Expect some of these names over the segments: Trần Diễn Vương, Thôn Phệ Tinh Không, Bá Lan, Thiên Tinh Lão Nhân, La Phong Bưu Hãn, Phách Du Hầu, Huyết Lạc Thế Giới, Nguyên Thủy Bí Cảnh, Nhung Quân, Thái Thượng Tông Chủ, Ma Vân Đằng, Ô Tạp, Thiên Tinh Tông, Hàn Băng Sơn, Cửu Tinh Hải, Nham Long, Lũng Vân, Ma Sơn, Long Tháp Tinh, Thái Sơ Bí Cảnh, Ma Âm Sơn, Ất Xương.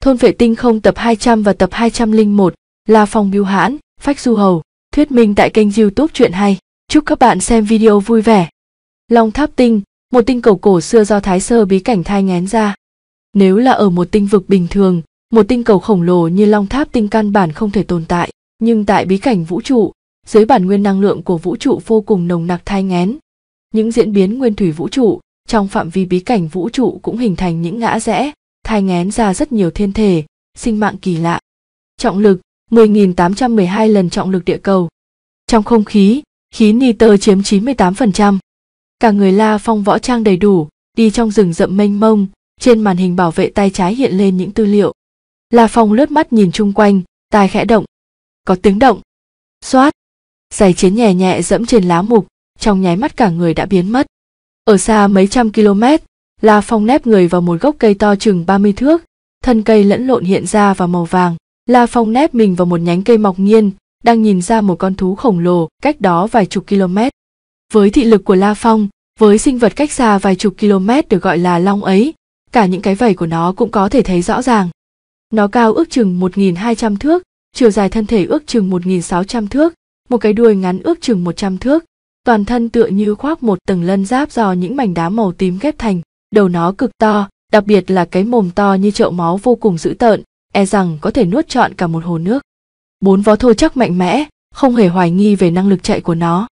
Thôn Phệ Tinh Không tập 200 và tập 201, La Phong Bưu Hãn, Phách Du Hầu, thuyết minh tại kênh YouTube Truyện Hay. Chúc các bạn xem video vui vẻ. Long Tháp Tinh, một tinh cầu cổ xưa do Thái Sơ Bí Cảnh thai nghén ra. Nếu là ở một tinh vực bình thường, một tinh cầu khổng lồ như Long Tháp Tinh căn bản không thể tồn tại, nhưng tại bí cảnh vũ trụ, dưới bản nguyên năng lượng của vũ trụ vô cùng nồng nặc thai nghén, những diễn biến nguyên thủy vũ trụ trong phạm vi bí cảnh vũ trụ cũng hình thành những ngã rẽ, thai nghén ra rất nhiều thiên thể, sinh mạng kỳ lạ. Trọng lực 10.812 lần trọng lực địa cầu. Trong không khí, khí nitơ chiếm 98%. Cả người La Phong võ trang đầy đủ, đi trong rừng rậm mênh mông, trên màn hình bảo vệ tay trái hiện lên những tư liệu. La Phong lướt mắt nhìn chung quanh, tai khẽ động. Có tiếng động. Xoát. Giày chiến nhẹ nhẹ dẫm trên lá mục, trong nháy mắt cả người đã biến mất. Ở xa mấy trăm km, La Phong nép người vào một gốc cây to chừng 30 thước, thân cây lẫn lộn hiện ra vào màu vàng. La Phong nép mình vào một nhánh cây mọc nghiêng, đang nhìn ra một con thú khổng lồ cách đó vài chục km. Với thị lực của La Phong, với sinh vật cách xa vài chục km được gọi là long ấy, cả những cái vảy của nó cũng có thể thấy rõ ràng. Nó cao ước chừng 1.200 thước, chiều dài thân thể ước chừng 1.600 thước, một cái đuôi ngắn ước chừng 100 thước. Toàn thân tựa như khoác một tầng lân giáp do những mảnh đá màu tím ghép thành. Đầu nó cực to, đặc biệt là cái mồm to như chậu máu vô cùng dữ tợn, e rằng có thể nuốt trọn cả một hồ nước. Bốn vó thô chắc mạnh mẽ, không hề hoài nghi về năng lực chạy của nó.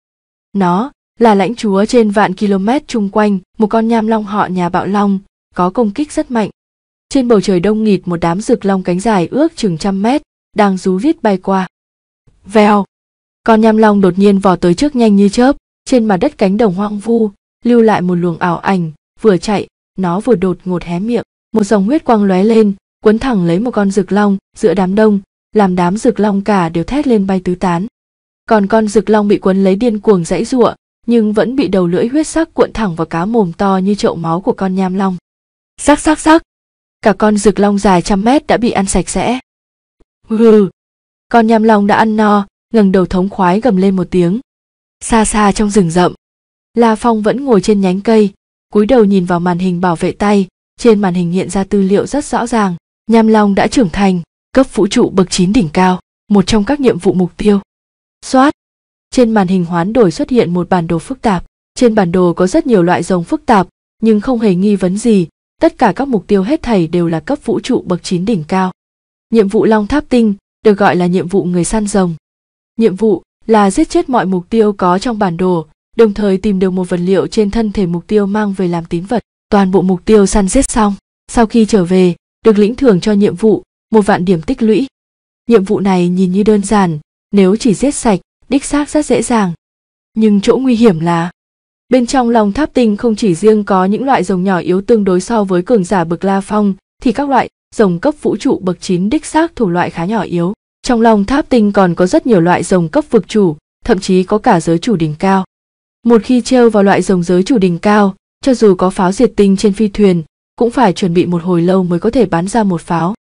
Nó là lãnh chúa trên vạn km chung quanh, một con nham long họ nhà bạo long, có công kích rất mạnh. Trên bầu trời đông nghịt một đám rực long cánh dài ước chừng 100 mét, đang rú rít bay qua. Vèo! Con nham long đột nhiên vò tới trước nhanh như chớp, trên mặt đất cánh đồng hoang vu, lưu lại một luồng ảo ảnh, vừa chạy, nó vừa đột ngột hé miệng, một dòng huyết quang lóe lên, cuốn thẳng lấy một con rực long giữa đám đông, làm đám rực long cả đều thét lên bay tứ tán. Còn con rực long bị cuốn lấy điên cuồng giãy giụa, nhưng vẫn bị đầu lưỡi huyết sắc cuộn thẳng vào cá mồm to như chậu máu của con nham long. Sắc sắc sắc! Cả con rực long dài 100 mét đã bị ăn sạch sẽ. Hừ! Con nham long đã ăn no, ngẩng đầu thống khoái gầm lên một tiếng. Xa xa trong rừng rậm, La Phong vẫn ngồi trên nhánh cây, cúi đầu nhìn vào màn hình bảo vệ tay, trên màn hình hiện ra tư liệu rất rõ ràng. Nham Long đã trưởng thành, cấp vũ trụ bậc 9 đỉnh cao, một trong các nhiệm vụ mục tiêu. Xoát! Trên màn hình hoán đổi xuất hiện một bản đồ phức tạp, trên bản đồ có rất nhiều loại rồng phức tạp, nhưng không hề nghi vấn gì, tất cả các mục tiêu hết thảy đều là cấp vũ trụ bậc 9 đỉnh cao. Nhiệm vụ Long Tháp Tinh được gọi là nhiệm vụ người săn rồng. Nhiệm vụ là giết chết mọi mục tiêu có trong bản đồ, đồng thời tìm được một vật liệu trên thân thể mục tiêu mang về làm tín vật. Toàn bộ mục tiêu săn giết xong, sau khi trở về, được lĩnh thưởng cho nhiệm vụ, 1.000 điểm tích lũy. Nhiệm vụ này nhìn như đơn giản, nếu chỉ giết sạch, đích xác rất dễ dàng. Nhưng chỗ nguy hiểm là, bên trong Long Tháp Tinh không chỉ riêng có những loại rồng nhỏ yếu tương đối so với cường giả bậc La Phong, thì các loại rồng cấp vũ trụ bậc 9 đích xác thuộc loại khá nhỏ yếu. Trong Long Tháp Tinh còn có rất nhiều loại rồng cấp vực chủ, thậm chí có cả giới chủ đỉnh cao. Một khi trêu vào loại rồng giới chủ đỉnh cao, cho dù có pháo diệt tinh trên phi thuyền, cũng phải chuẩn bị một hồi lâu mới có thể bắn ra một pháo.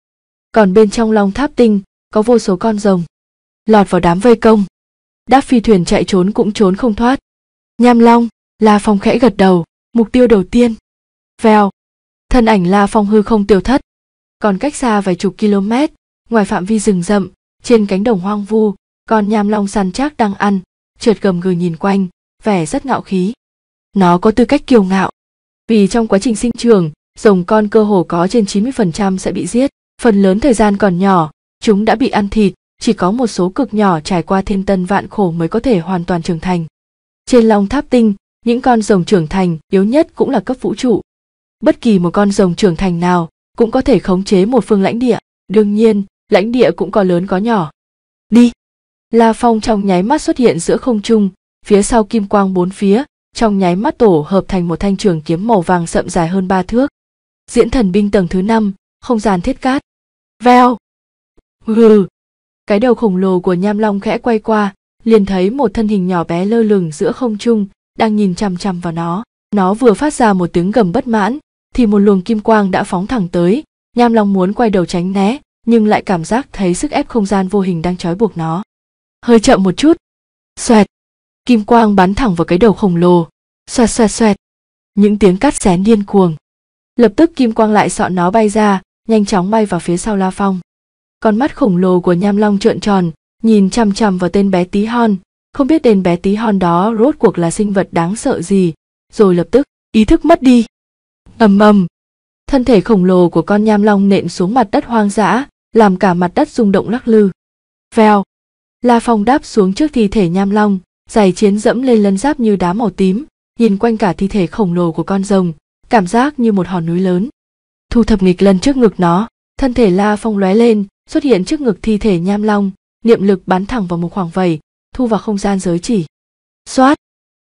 Còn bên trong Long Tháp Tinh, có vô số con rồng lọt vào đám vây công. Đáp phi thuyền chạy trốn cũng trốn không thoát. Nham Long, La Phong khẽ gật đầu, mục tiêu đầu tiên. Vèo! Thân ảnh La Phong hư không tiêu thất. Còn cách xa vài chục km, ngoài phạm vi rừng rậm, trên cánh đồng hoang vu, con nham long săn chắc đang ăn, trượt gầm gừ nhìn quanh, vẻ rất ngạo khí. Nó có tư cách kiêu ngạo, vì trong quá trình sinh trưởng, rồng con cơ hồ có trên 90% sẽ bị giết, phần lớn thời gian còn nhỏ, chúng đã bị ăn thịt, chỉ có một số cực nhỏ trải qua thiên tân vạn khổ mới có thể hoàn toàn trưởng thành. Trên Long Tháp Tinh, những con rồng trưởng thành yếu nhất cũng là cấp vũ trụ. Bất kỳ một con rồng trưởng thành nào cũng có thể khống chế một phương lãnh địa, đương nhiên, lãnh địa cũng có lớn có nhỏ. Đi! La Phong trong nháy mắt xuất hiện giữa không trung, phía sau kim quang bốn phía, trong nháy mắt tổ hợp thành một thanh trường kiếm màu vàng sậm dài hơn 3 thước. Diễn thần binh tầng thứ 5, không gian thiết cát. Vèo! Hừ! Cái đầu khổng lồ của nham long khẽ quay qua, liền thấy một thân hình nhỏ bé lơ lửng giữa không trung, đang nhìn chằm chằm vào nó. Nó vừa phát ra một tiếng gầm bất mãn, thì một luồng kim quang đã phóng thẳng tới. Nham long muốn quay đầu tránh né, nhưng lại cảm giác thấy sức ép không gian vô hình đang trói buộc nó. Hơi chậm một chút. Xoẹt. Kim quang bắn thẳng vào cái đầu khổng lồ. Xoẹt xoẹt xoẹt. Những tiếng cắt xén điên cuồng. Lập tức kim quang lại sọ nó bay ra, nhanh chóng bay vào phía sau La Phong. Con mắt khổng lồ của Nham Long trợn tròn, nhìn chằm chằm vào tên bé tí hon, không biết tên bé tí hon đó rốt cuộc là sinh vật đáng sợ gì, rồi lập tức ý thức mất đi. Ầm ầm, thân thể khổng lồ của con Nham Long nện xuống mặt đất hoang dã, làm cả mặt đất rung động lắc lư. Vèo, La Phong đáp xuống trước thi thể Nham Long, giày chiến dẫm lên lân giáp như đá màu tím, nhìn quanh cả thi thể khổng lồ của con rồng, cảm giác như một hòn núi lớn. Thu thập nghịch lần trước ngực nó, thân thể La Phong lóe lên, xuất hiện trước ngực thi thể Nham Long, niệm lực bắn thẳng vào một khoảng vầy, thu vào không gian giới chỉ. Xoát,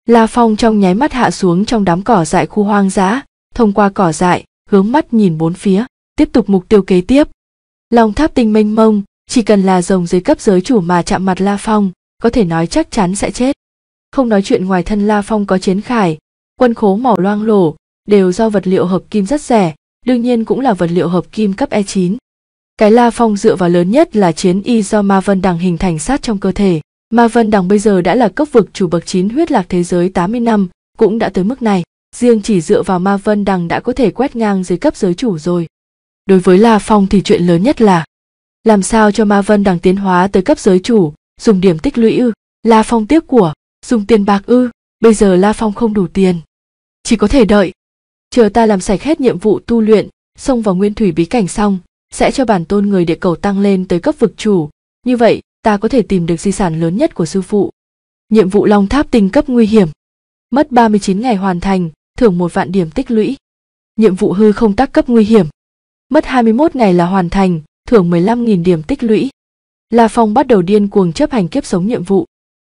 La Phong trong nháy mắt hạ xuống trong đám cỏ dại khu hoang dã, thông qua cỏ dại, hướng mắt nhìn bốn phía, tiếp tục mục tiêu kế tiếp. Long Tháp Tinh mênh mông, chỉ cần là rồng dưới cấp giới chủ mà chạm mặt La Phong, có thể nói chắc chắn sẽ chết. Không nói chuyện ngoài thân La Phong có chiến khải, quân khố màu loang lổ, đều do vật liệu hợp kim rất rẻ, đương nhiên cũng là vật liệu hợp kim cấp E9. Cái La Phong dựa vào lớn nhất là chiến y do Ma Vân Đằng hình thành sát trong cơ thể. Ma Vân Đằng bây giờ đã là cấp vực chủ bậc 9 huyết lạc thế giới 80 năm, cũng đã tới mức này. Riêng chỉ dựa vào Ma Vân Đằng đã có thể quét ngang dưới cấp giới chủ rồi. Đối với La Phong thì chuyện lớn nhất là làm sao cho Ma Vân Đằng tiến hóa tới cấp giới chủ, dùng điểm tích lũy ư, La Phong tiếc của, dùng tiền bạc ư, bây giờ La Phong không đủ tiền. Chỉ có thể đợi, chờ ta làm sạch hết nhiệm vụ tu luyện, xông vào Nguyên Thủy Bí Cảnh xong, sẽ cho bản tôn người địa cầu tăng lên tới cấp vực chủ, như vậy ta có thể tìm được di sản lớn nhất của sư phụ. Nhiệm vụ Long Tháp Tinh cấp nguy hiểm, mất 39 ngày hoàn thành, thưởng 1.000 điểm tích lũy. Nhiệm vụ hư không tác cấp nguy hiểm, mất 21 ngày là hoàn thành, thưởng 15.000 điểm tích lũy. La Phong bắt đầu điên cuồng chấp hành kiếp sống nhiệm vụ.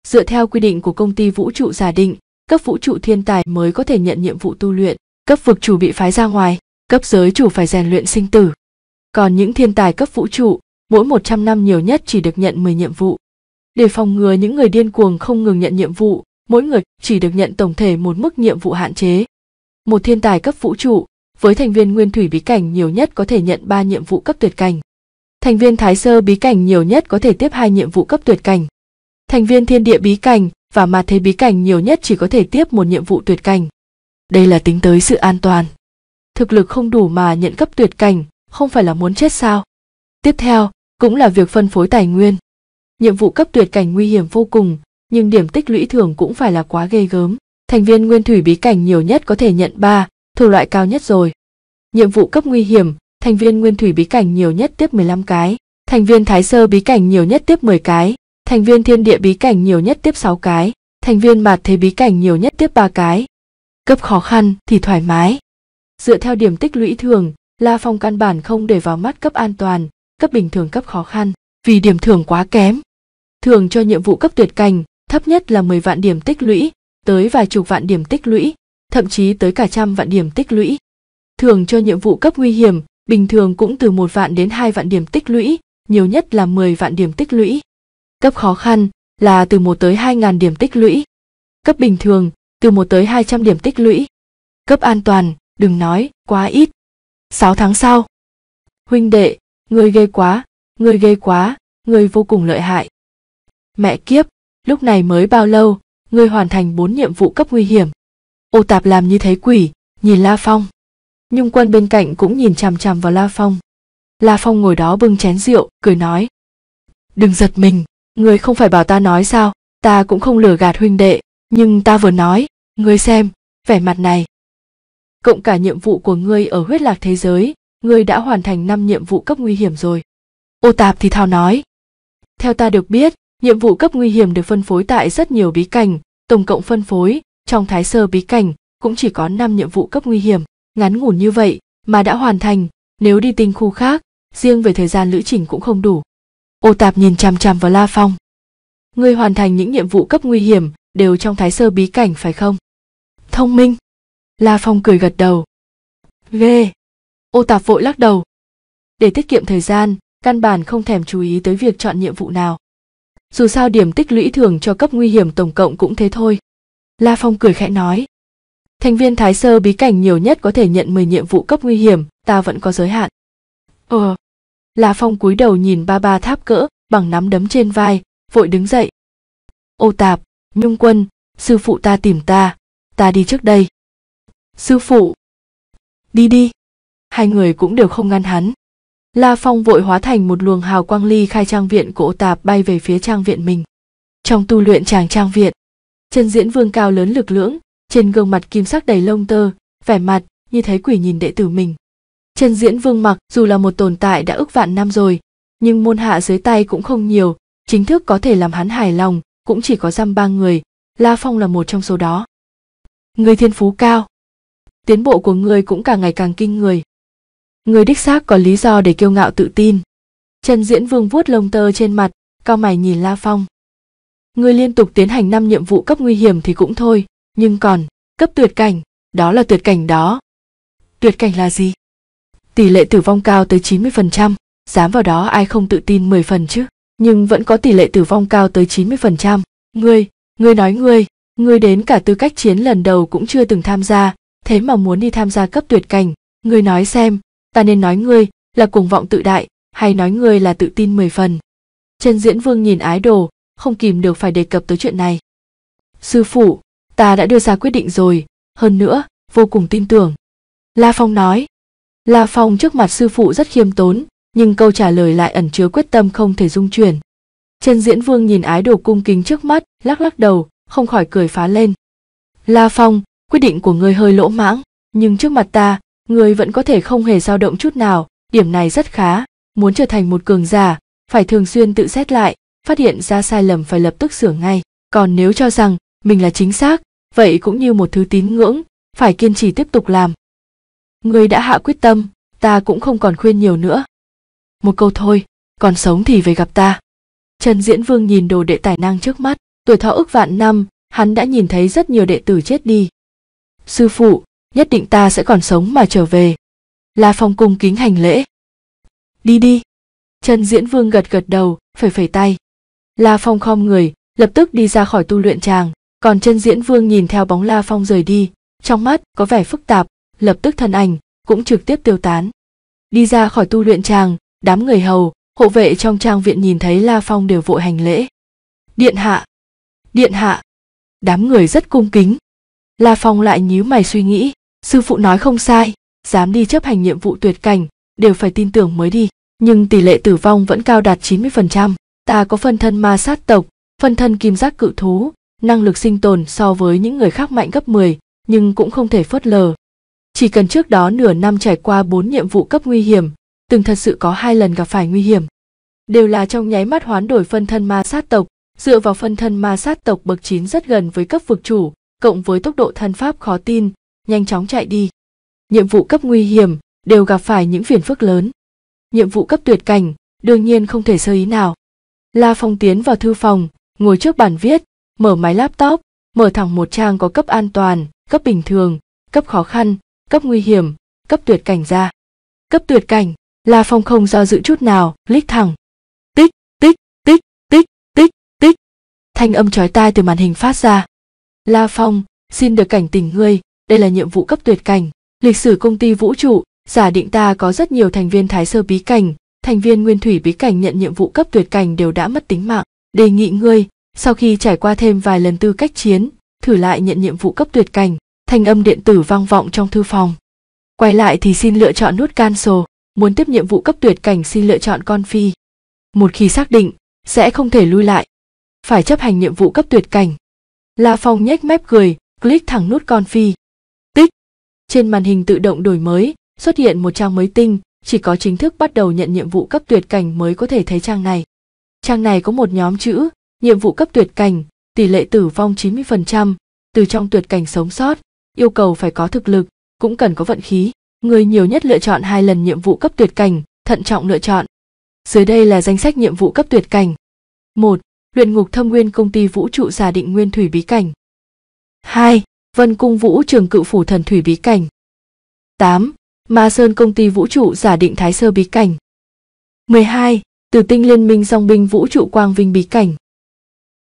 Dựa theo quy định của công ty vũ trụ giả định, cấp vũ trụ thiên tài mới có thể nhận nhiệm vụ tu luyện, cấp vực chủ bị phái ra ngoài, cấp giới chủ phải rèn luyện sinh tử. Còn những thiên tài cấp vũ trụ, mỗi 100 năm nhiều nhất chỉ được nhận 10 nhiệm vụ. Để phòng ngừa những người điên cuồng không ngừng nhận nhiệm vụ, mỗi người chỉ được nhận tổng thể một mức nhiệm vụ hạn chế. Một thiên tài cấp vũ trụ, với thành viên Nguyên Thủy Bí Cảnh nhiều nhất có thể nhận 3 nhiệm vụ cấp tuyệt cảnh. Thành viên Thái Sơ Bí Cảnh nhiều nhất có thể tiếp 2 nhiệm vụ cấp tuyệt cảnh. Thành viên Thiên Địa Bí Cảnh và Ma Thế Bí Cảnh nhiều nhất chỉ có thể tiếp 1 nhiệm vụ tuyệt cảnh. Đây là tính tới sự an toàn. Thực lực không đủ mà nhận cấp tuyệt cảnh, không phải là muốn chết sao? Tiếp theo, cũng là việc phân phối tài nguyên. Nhiệm vụ cấp tuyệt cảnh nguy hiểm vô cùng, nhưng điểm tích lũy thưởng cũng phải là quá ghê gớm. Thành viên Nguyên Thủy Bí Cảnh nhiều nhất có thể nhận 3, thuộc loại cao nhất rồi. Nhiệm vụ cấp nguy hiểm, thành viên Nguyên Thủy Bí Cảnh nhiều nhất tiếp 15 cái, thành viên Thái Sơ Bí Cảnh nhiều nhất tiếp 10 cái, thành viên Thiên Địa Bí Cảnh nhiều nhất tiếp 6 cái, thành viên Mạt Thế Bí Cảnh nhiều nhất tiếp 3 cái. Cấp khó khăn thì thoải mái. Dựa theo điểm tích lũy thường, La Phong căn bản không để vào mắt cấp an toàn, cấp bình thường, cấp khó khăn, vì điểm thưởng quá kém. Thưởng cho nhiệm vụ cấp tuyệt cảnh, thấp nhất là 10.000 điểm tích lũy, tới vài chục vạn điểm tích lũy, thậm chí tới cả 100.000 điểm tích lũy. Thưởng cho nhiệm vụ cấp nguy hiểm, bình thường cũng từ 1.000 đến 2.000 điểm tích lũy, nhiều nhất là 10.000 điểm tích lũy. Cấp khó khăn là từ 1 tới 2.000 điểm tích lũy. Cấp bình thường, từ 1 tới 200 điểm tích lũy. Cấp an toàn, đừng nói, quá ít. 6 tháng sau. Huynh đệ, ngươi ghê quá, ngươi ghê quá, ngươi vô cùng lợi hại. Mẹ kiếp, lúc này mới bao lâu, ngươi hoàn thành 4 nhiệm vụ cấp nguy hiểm. Ô Tạp làm như thấy quỷ, nhìn La Phong. Nhung Quân bên cạnh cũng nhìn chằm chằm vào La Phong. La Phong ngồi đó bưng chén rượu, cười nói. Đừng giật mình, ngươi không phải bảo ta nói sao, ta cũng không lừa gạt huynh đệ, nhưng ta vừa nói, ngươi xem, vẻ mặt này. Cộng cả nhiệm vụ của ngươi ở huyết lạc thế giới, ngươi đã hoàn thành 5 nhiệm vụ cấp nguy hiểm rồi. Ô Tạp thì thào nói. Theo ta được biết, nhiệm vụ cấp nguy hiểm được phân phối tại rất nhiều bí cảnh, tổng cộng phân phối, trong Thái Sơ Bí Cảnh, cũng chỉ có 5 nhiệm vụ cấp nguy hiểm. Ngắn ngủn như vậy mà đã hoàn thành, nếu đi tinh khu khác, riêng về thời gian lữ trình cũng không đủ. Ô Tạp nhìn chằm chằm vào La Phong. Ngươi hoàn thành những nhiệm vụ cấp nguy hiểm đều trong Thái Sơ Bí Cảnh phải không? Thông minh. La Phong cười gật đầu. Ghê. Ô Tạp vội lắc đầu. Để tiết kiệm thời gian, căn bản không thèm chú ý tới việc chọn nhiệm vụ nào. Dù sao điểm tích lũy thưởng cho cấp nguy hiểm tổng cộng cũng thế thôi. La Phong cười khẽ nói. Thành viên Thái Sơ Bí Cảnh nhiều nhất có thể nhận 10 nhiệm vụ cấp nguy hiểm, ta vẫn có giới hạn. La Phong cúi đầu nhìn ba ba tháp cỡ bằng nắm đấm trên vai, vội đứng dậy. Ô Tạp, Nhung Quân, sư phụ ta tìm ta đi trước đây. Sư phụ. Đi đi. Hai người cũng đều không ngăn hắn, La Phong vội hóa thành một luồng hào quang ly khai trang viện của Ô Tạp bay về phía trang viện mình. Trong tu luyện tràng trang viện, Trần Diễn Vương cao lớn lực lưỡng, trên gương mặt kim sắc đầy lông tơ, vẻ mặt như thấy quỷ nhìn đệ tử mình. Trần Diễn Vương mặc dù là một tồn tại đã ức vạn năm rồi, nhưng môn hạ dưới tay cũng không nhiều, chính thức có thể làm hắn hài lòng cũng chỉ có dăm ba người, La Phong là một trong số đó. Người thiên phú cao, tiến bộ của người cũng càng ngày càng kinh người. Người đích xác có lý do để kiêu ngạo tự tin. Trần Diễn Vương vuốt lông tơ trên mặt, cau mày nhìn La Phong. Người liên tục tiến hành 5 nhiệm vụ cấp nguy hiểm thì cũng thôi, nhưng còn cấp tuyệt cảnh, đó là tuyệt cảnh đó. Tuyệt cảnh là gì? Tỷ lệ tử vong cao tới 90%, dám vào đó ai không tự tin 10 phần chứ, nhưng vẫn có tỷ lệ tử vong cao tới 90%. Ngươi đến cả tư cách chiến lần đầu cũng chưa từng tham gia, thế mà muốn đi tham gia cấp tuyệt cảnh, ngươi nói xem, ta nên nói ngươi là cuồng vọng tự đại, hay nói ngươi là tự tin 10 phần. Trần Diễn Vương nhìn ái đồ, không kìm được phải đề cập tới chuyện này. Sư phụ, ta đã đưa ra quyết định rồi, hơn nữa, vô cùng tin tưởng. La Phong nói. La Phong trước mặt sư phụ rất khiêm tốn, nhưng câu trả lời lại ẩn chứa quyết tâm không thể dung chuyển. Trần Diễn Vương nhìn ái đồ cung kính trước mắt, lắc đầu, không khỏi cười phá lên. La Phong, quyết định của ngươi hơi lỗ mãng, nhưng trước mặt ta, ngươi vẫn có thể không hề dao động chút nào, điểm này rất khá. Muốn trở thành một cường giả, phải thường xuyên tự xét lại, phát hiện ra sai lầm phải lập tức sửa ngay. Còn nếu cho rằng mình là chính xác, vậy cũng như một thứ tín ngưỡng, phải kiên trì tiếp tục làm. Ngươi đã hạ quyết tâm, ta cũng không còn khuyên nhiều nữa. Một câu thôi, còn sống thì về gặp ta. Trần Diễn Vương nhìn đồ đệ tài năng trước mắt, tuổi thọ ức vạn năm, hắn đã nhìn thấy rất nhiều đệ tử chết đi. Sư phụ, nhất định ta sẽ còn sống mà trở về. La Phong cung kính hành lễ. Đi đi. Trần Diễn Vương gật đầu, phẩy tay. La Phong khom người, lập tức đi ra khỏi tu luyện tràng, còn Trần Diễn Vương nhìn theo bóng La Phong rời đi, trong mắt có vẻ phức tạp, lập tức thân ảnh cũng trực tiếp tiêu tán. Đi ra khỏi tu luyện tràng, đám người hầu, hộ vệ trong trang viện nhìn thấy La Phong đều vội hành lễ. Điện hạ! Điện hạ! Đám người rất cung kính. La Phong lại nhíu mày suy nghĩ, sư phụ nói không sai, dám đi chấp hành nhiệm vụ tuyệt cảnh, đều phải tin tưởng mới đi, nhưng tỷ lệ tử vong vẫn cao đạt 90%. Ta có phân thân ma sát tộc, phân thân kim giác cự thú, năng lực sinh tồn so với những người khác mạnh gấp 10, nhưng cũng không thể phớt lờ. Chỉ cần trước đó nửa năm trải qua 4 nhiệm vụ cấp nguy hiểm, từng thật sự có 2 lần gặp phải nguy hiểm. Đều là trong nháy mắt hoán đổi phân thân ma sát tộc, dựa vào phân thân ma sát tộc bậc 9 rất gần với cấp vực chủ, cộng với tốc độ thân pháp khó tin, nhanh chóng chạy đi. Nhiệm vụ cấp nguy hiểm đều gặp phải những phiền phức lớn. Nhiệm vụ cấp tuyệt cảnh đương nhiên không thể sơ ý nào. La Phong tiến vào thư phòng, ngồi trước bàn viết, mở máy laptop, mở thẳng một trang có cấp an toàn, cấp bình thường, cấp khó khăn, cấp nguy hiểm, cấp tuyệt cảnh ra. Cấp tuyệt cảnh, La Phong không do dự chút nào, click thẳng. Tích, tích, tích, tích, tích, tích. Thanh âm chói tai từ màn hình phát ra. La Phong, xin được cảnh tỉnh ngươi, đây là nhiệm vụ cấp tuyệt cảnh. Lịch sử công ty vũ trụ, giả định ta có rất nhiều thành viên Thái Sơ Bí Cảnh, thành viên Nguyên Thủy Bí Cảnh nhận nhiệm vụ cấp tuyệt cảnh đều đã mất tính mạng. Đề nghị ngươi, sau khi trải qua thêm vài lần tư cách chiến, thử lại nhận nhiệm vụ cấp tuyệt cảnh. Thanh âm điện tử vang vọng trong thư phòng. Quay lại thì xin lựa chọn nút cancel, muốn tiếp nhiệm vụ cấp tuyệt cảnh xin lựa chọn con phi. Một khi xác định, sẽ không thể lui lại. Phải chấp hành nhiệm vụ cấp tuyệt cảnh. La Phong nhếch mép cười, click thẳng nút con phi. Tích. Trên màn hình tự động đổi mới, xuất hiện một trang mới tinh, chỉ có chính thức bắt đầu nhận nhiệm vụ cấp tuyệt cảnh mới có thể thấy trang này. Trang này có một nhóm chữ, nhiệm vụ cấp tuyệt cảnh, tỷ lệ tử vong 90%, từ trong tuyệt cảnh sống sót, yêu cầu phải có thực lực, cũng cần có vận khí. Người nhiều nhất lựa chọn 2 lần nhiệm vụ cấp tuyệt cảnh, thận trọng lựa chọn. Dưới đây là danh sách nhiệm vụ cấp tuyệt cảnh. 1. Luyện ngục thâm nguyên công ty vũ trụ giả định Nguyên Thủy Bí Cảnh. 2. Vân Cung Vũ Trường Cự Phủ Thần Thủy Bí Cảnh. 8. Ma Sơn công ty vũ trụ giả định Thái Sơ Bí Cảnh. 12. Tử Tinh Liên Minh Song Binh Vũ Trụ Quang Vinh Bí Cảnh.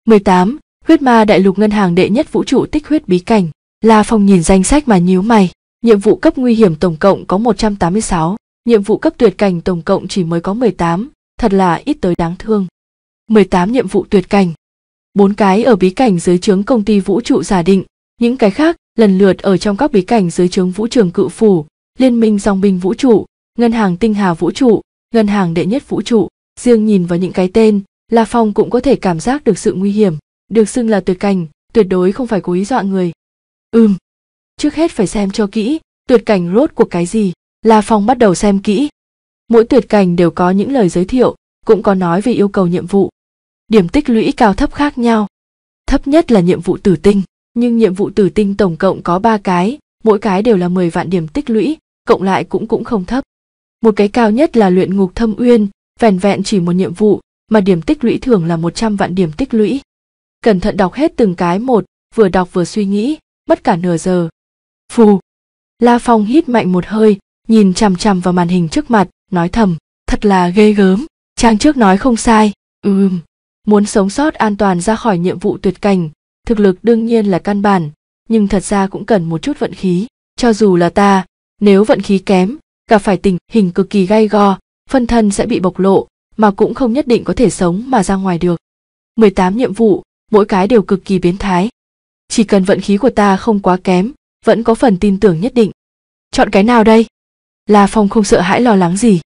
18. Huyết Ma Đại Lục Ngân Hàng Đệ Nhất Vũ Trụ Tích Huyết Bí Cảnh. La Phong nhìn danh sách mà nhíu mày, nhiệm vụ cấp nguy hiểm tổng cộng có 186, nhiệm vụ cấp tuyệt cảnh tổng cộng chỉ mới có 18, thật là ít tới đáng thương. 18 nhiệm vụ tuyệt cảnh, 4 cái ở bí cảnh dưới trướng công ty vũ trụ giả định, những cái khác lần lượt ở trong các bí cảnh dưới trướng vũ trường cự phủ, liên minh dòng binh vũ trụ, ngân hàng tinh hà vũ trụ, ngân hàng đệ nhất vũ trụ, riêng nhìn vào những cái tên, La Phong cũng có thể cảm giác được sự nguy hiểm, được xưng là tuyệt cảnh, tuyệt đối không phải cố ý dọa người. Trước hết phải xem cho kỹ, tuyệt cảnh rốt cuộc cái gì, La Phong bắt đầu xem kỹ. Mỗi tuyệt cảnh đều có những lời giới thiệu, cũng có nói về yêu cầu nhiệm vụ. Điểm tích lũy cao thấp khác nhau. Thấp nhất là nhiệm vụ tử tinh, nhưng nhiệm vụ tử tinh tổng cộng có 3 cái, mỗi cái đều là 10 vạn điểm tích lũy, cộng lại cũng không thấp. Một cái cao nhất là luyện ngục thâm uyên, vẻn vẹn chỉ một nhiệm vụ mà điểm tích lũy thường là 100 vạn điểm tích lũy. Cẩn thận đọc hết từng cái một, vừa đọc vừa suy nghĩ, mất cả nửa giờ. Phù! La Phong hít mạnh một hơi, nhìn chằm chằm vào màn hình trước mặt, nói thầm, thật là ghê gớm, trang trước nói không sai. Muốn sống sót an toàn ra khỏi nhiệm vụ tuyệt cảnh, thực lực đương nhiên là căn bản, nhưng thật ra cũng cần một chút vận khí. Cho dù là ta, nếu vận khí kém, gặp phải tình hình cực kỳ gay go, phân thân sẽ bị bộc lộ, mà cũng không nhất định có thể sống mà ra ngoài được. 18 nhiệm vụ, mỗi cái đều cực kỳ biến thái. Chỉ cần vận khí của ta không quá kém, vẫn có phần tin tưởng nhất định. Chọn cái nào đây? La Phong không sợ hãi lo lắng gì.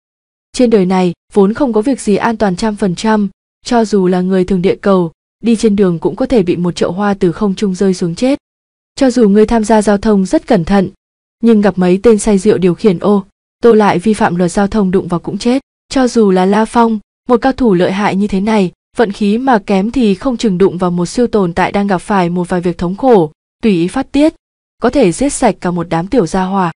Trên đời này, vốn không có việc gì an toàn 100%, cho dù là người thường địa cầu, đi trên đường cũng có thể bị một chậu hoa từ không trung rơi xuống chết. Cho dù người tham gia giao thông rất cẩn thận, nhưng gặp mấy tên say rượu điều khiển ô tô lại vi phạm luật giao thông đụng vào cũng chết. Cho dù là La Phong, một cao thủ lợi hại như thế này, vận khí mà kém thì không chừng đụng vào một siêu tồn tại đang gặp phải một vài việc thống khổ, tùy ý phát tiết, có thể giết sạch cả một đám tiểu gia hỏa.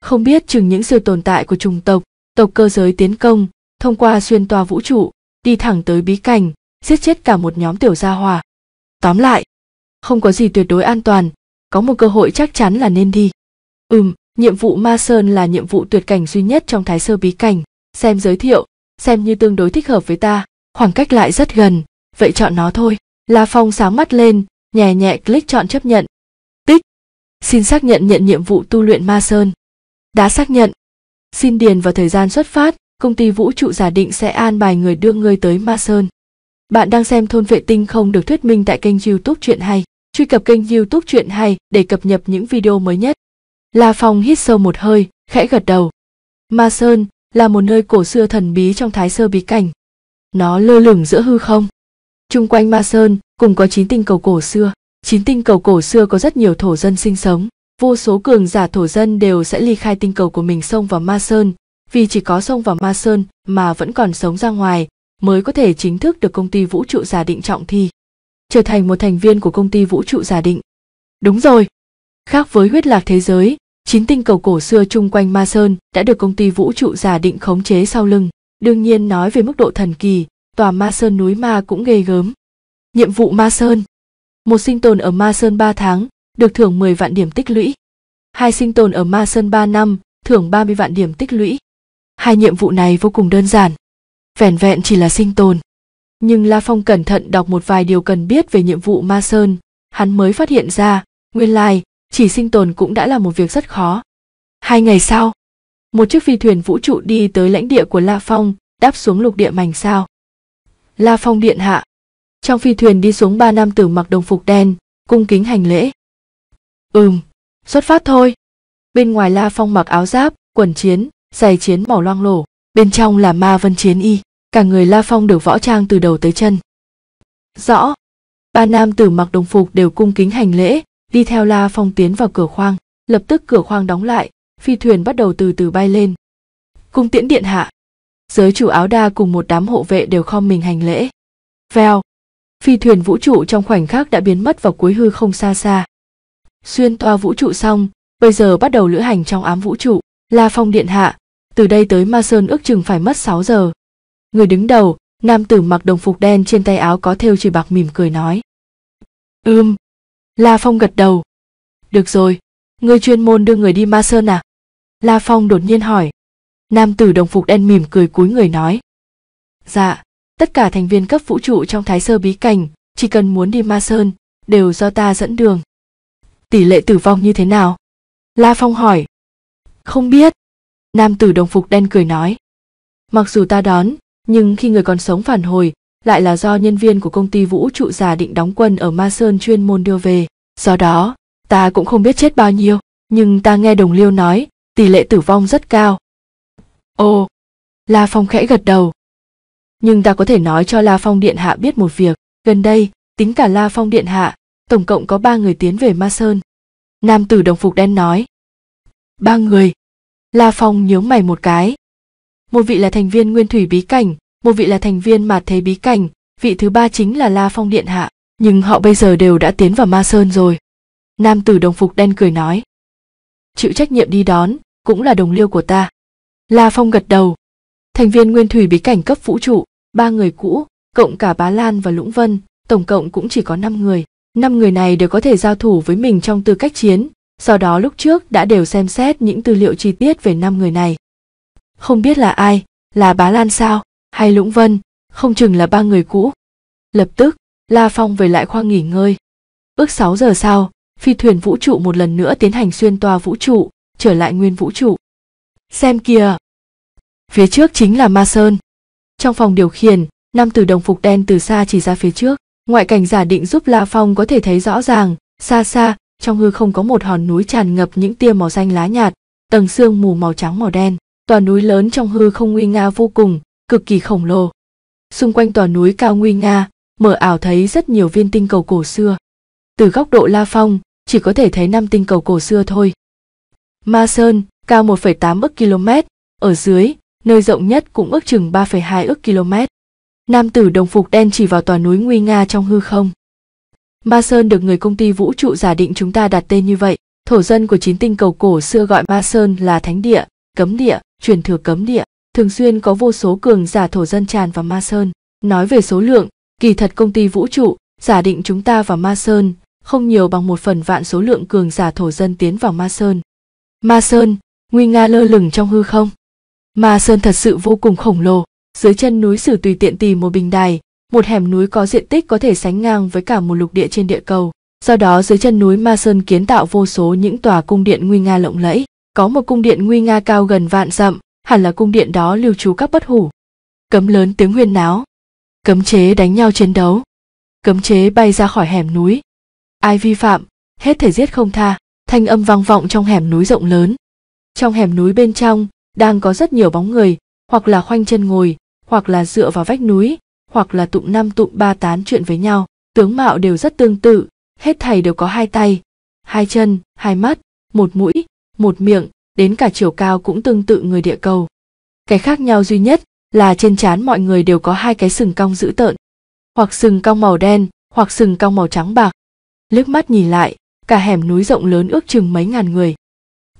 Không biết chừng những siêu tồn tại của chủng tộc, tộc cơ giới tiến công, thông qua xuyên toa vũ trụ, đi thẳng tới bí cảnh, giết chết cả một nhóm tiểu gia hỏa. Tóm lại, không có gì tuyệt đối an toàn, có một cơ hội chắc chắn là nên đi. Nhiệm vụ Ma Sơn là nhiệm vụ tuyệt cảnh duy nhất trong Thái Sơ Bí Cảnh, xem giới thiệu, xem như tương đối thích hợp với ta, khoảng cách lại rất gần, vậy chọn nó thôi. La Phong sáng mắt lên, nhẹ nhẹ click chọn chấp nhận. Tích. Xin xác nhận nhận nhiệm vụ tu luyện Ma Sơn. Đã xác nhận. Xin điền vào thời gian xuất phát, công ty vũ trụ giả định sẽ an bài người đưa ngươi tới Ma Sơn. Bạn đang xem Thôn Phệ Tinh Không được thuyết minh tại kênh YouTube Chuyện Hay. Truy cập kênh YouTube Chuyện Hay để cập nhật những video mới nhất. La Phong hít sâu một hơi, khẽ gật đầu. Ma Sơn là một nơi cổ xưa thần bí trong Thái Sơ Bí Cảnh. Nó lơ lửng giữa hư không. Chung quanh Ma Sơn cùng có 9 tinh cầu cổ xưa. 9 tinh cầu cổ xưa có rất nhiều thổ dân sinh sống. Vô số cường giả thổ dân đều sẽ ly khai tinh cầu của mình xông vào Ma Sơn, vì chỉ có xông vào Ma Sơn mà vẫn còn sống ra ngoài mới có thể chính thức được công ty vũ trụ giả định trọng thi, trở thành một thành viên của công ty vũ trụ giả định. Đúng rồi, khác với Huyết Lạc Thế Giới, 9 tinh cầu cổ xưa chung quanh Ma Sơn đã được công ty vũ trụ giả định khống chế sau lưng. Đương nhiên nói về mức độ thần kỳ, tòa Ma Sơn núi ma cũng ghê gớm. Nhiệm vụ Ma Sơn. Một sinh tồn ở Ma Sơn 3 tháng, được thưởng 10 vạn điểm tích lũy. 2 sinh tồn ở Ma Sơn 3 năm, thưởng 30 vạn điểm tích lũy. 2 nhiệm vụ này vô cùng đơn giản. Vẻn vẹn chỉ là sinh tồn. Nhưng La Phong cẩn thận đọc một vài điều cần biết về nhiệm vụ Ma Sơn, hắn mới phát hiện ra, nguyên lai, chỉ sinh tồn cũng đã là một việc rất khó. 2 ngày sau, một chiếc phi thuyền vũ trụ đi tới lãnh địa của La Phong, đáp xuống lục địa mảnh sao. La Phong điện hạ. Trong phi thuyền đi xuống 3 nam tử mặc đồng phục đen, cung kính hành lễ. Xuất phát thôi. Bên ngoài La Phong mặc áo giáp, quần chiến, giày chiến màu loang lổ, bên trong là ma vân chiến y, cả người La Phong được võ trang từ đầu tới chân. Rõ. 3 nam tử mặc đồng phục đều cung kính hành lễ, đi theo La Phong tiến vào cửa khoang, lập tức cửa khoang đóng lại, phi thuyền bắt đầu từ từ bay lên. Cung tiễn điện hạ. Giới chủ áo đa cùng một đám hộ vệ đều khom mình hành lễ. Vèo. Phi thuyền vũ trụ trong khoảnh khắc đã biến mất vào cuối hư không xa xa. Xuyên toa vũ trụ xong, bây giờ bắt đầu lữ hành trong ám vũ trụ. La Phong điện hạ, từ đây tới Ma Sơn ước chừng phải mất 6 giờ. Người đứng đầu, nam tử mặc đồng phục đen trên tay áo có thêu chỉ bạc mỉm cười nói. La Phong gật đầu. Được rồi, ngươi chuyên môn đưa người đi Ma Sơn à? La Phong đột nhiên hỏi. Nam tử đồng phục đen mỉm cười cúi người nói. Dạ, tất cả thành viên cấp vũ trụ trong Thái Sơ Bí Cảnh, chỉ cần muốn đi Ma Sơn, đều do ta dẫn đường. Tỷ lệ tử vong như thế nào? La Phong hỏi. Không biết. Nam tử đồng phục đen cười nói. Mặc dù ta đón, nhưng khi người còn sống phản hồi, lại là do nhân viên của công ty vũ trụ giả định đóng quân ở Ma Sơn chuyên môn đưa về. Do đó, ta cũng không biết chết bao nhiêu, nhưng ta nghe đồng liêu nói, tỷ lệ tử vong rất cao. Ồ, La Phong khẽ gật đầu. Nhưng ta có thể nói cho La Phong Điện Hạ biết một việc, gần đây, tính cả La Phong Điện Hạ, tổng cộng có 3 người tiến về Ma Sơn. Nam tử đồng phục đen nói. 3 người. La Phong nhướng mày một cái. Một vị là thành viên Nguyên Thủy Bí Cảnh, một vị là thành viên Mạt Thế Bí Cảnh, vị thứ 3 chính là La Phong Điện Hạ, nhưng họ bây giờ đều đã tiến vào Ma Sơn rồi. Nam tử đồng phục đen cười nói. Chịu trách nhiệm đi đón, cũng là đồng liêu của ta. La Phong gật đầu. Thành viên Nguyên Thủy Bí Cảnh cấp vũ trụ, 3 người cũ, cộng cả Bá Lan và Lũng Vân, tổng cộng cũng chỉ có 5 người. 5 người này đều có thể giao thủ với mình trong tư cách chiến, do đó lúc trước đã đều xem xét những tư liệu chi tiết về 5 người này. Không biết là ai, là Bá Lan sao, hay Lũng Vân, không chừng là 3 người cũ. Lập tức, La Phong về lại khoang nghỉ ngơi. Ước 6 giờ sau, phi thuyền vũ trụ một lần nữa tiến hành xuyên toa vũ trụ, trở lại nguyên vũ trụ. Xem kìa! Phía trước chính là Ma Sơn. Trong phòng điều khiển, nam tử đồng phục đen từ xa chỉ ra phía trước. Ngoại cảnh giả định giúp La Phong có thể thấy rõ ràng, xa xa, trong hư không có một hòn núi tràn ngập những tia màu xanh lá nhạt, tầng sương mù màu trắng màu đen. Tòa núi lớn trong hư không nguy nga vô cùng, cực kỳ khổng lồ. Xung quanh tòa núi cao nguy nga, mờ ảo thấy rất nhiều viên tinh cầu cổ xưa. Từ góc độ La Phong, chỉ có thể thấy 5 tinh cầu cổ xưa thôi. Ma Sơn, cao 1,8 ức km, ở dưới, nơi rộng nhất cũng ước chừng 3,2 ức km. Nam tử đồng phục đen chỉ vào tòa núi nguy nga trong hư không. Ma Sơn được người công ty vũ trụ giả định chúng ta đặt tên như vậy. Thổ dân của 9 tinh cầu cổ xưa gọi Ma Sơn là thánh địa, cấm địa, truyền thừa cấm địa. Thường xuyên có vô số cường giả thổ dân tràn vào Ma Sơn. Nói về số lượng, kỳ thật công ty vũ trụ giả định chúng ta vào Ma Sơn không nhiều bằng 1/1000 số lượng cường giả thổ dân tiến vào Ma Sơn. Ma Sơn, nguy nga lơ lửng trong hư không. Ma Sơn thật sự vô cùng khổng lồ. Dưới chân núi Sử tùy tiện tìm một bình đài, một hẻm núi có diện tích có thể sánh ngang với cả một lục địa trên địa cầu. Do đó dưới chân núi Ma Sơn kiến tạo vô số những tòa cung điện nguy nga lộng lẫy. Có một cung điện nguy nga cao gần 1000 dặm, hẳn là cung điện đó lưu trú các bất hủ. Cấm lớn tiếng huyên náo, cấm chế đánh nhau chiến đấu, cấm chế bay ra khỏi hẻm núi. Ai vi phạm, hết thể giết không tha. Thanh âm vang vọng trong hẻm núi rộng lớn. Trong hẻm núi bên trong, đang có rất nhiều bóng người, hoặc là khoanh chân ngồi, hoặc là dựa vào vách núi, hoặc là tụng 5 tụng 3 tán chuyện với nhau. Tướng mạo đều rất tương tự, hết thảy đều có 2 tay, 2 chân, 2 mắt, 1 mũi, 1 miệng, đến cả chiều cao cũng tương tự người địa cầu. Cái khác nhau duy nhất là trên trán mọi người đều có 2 cái sừng cong dữ tợn, hoặc sừng cong màu đen, hoặc sừng cong màu trắng bạc. Liếc mắt nhìn lại, cả hẻm núi rộng lớn ước chừng mấy ngàn người.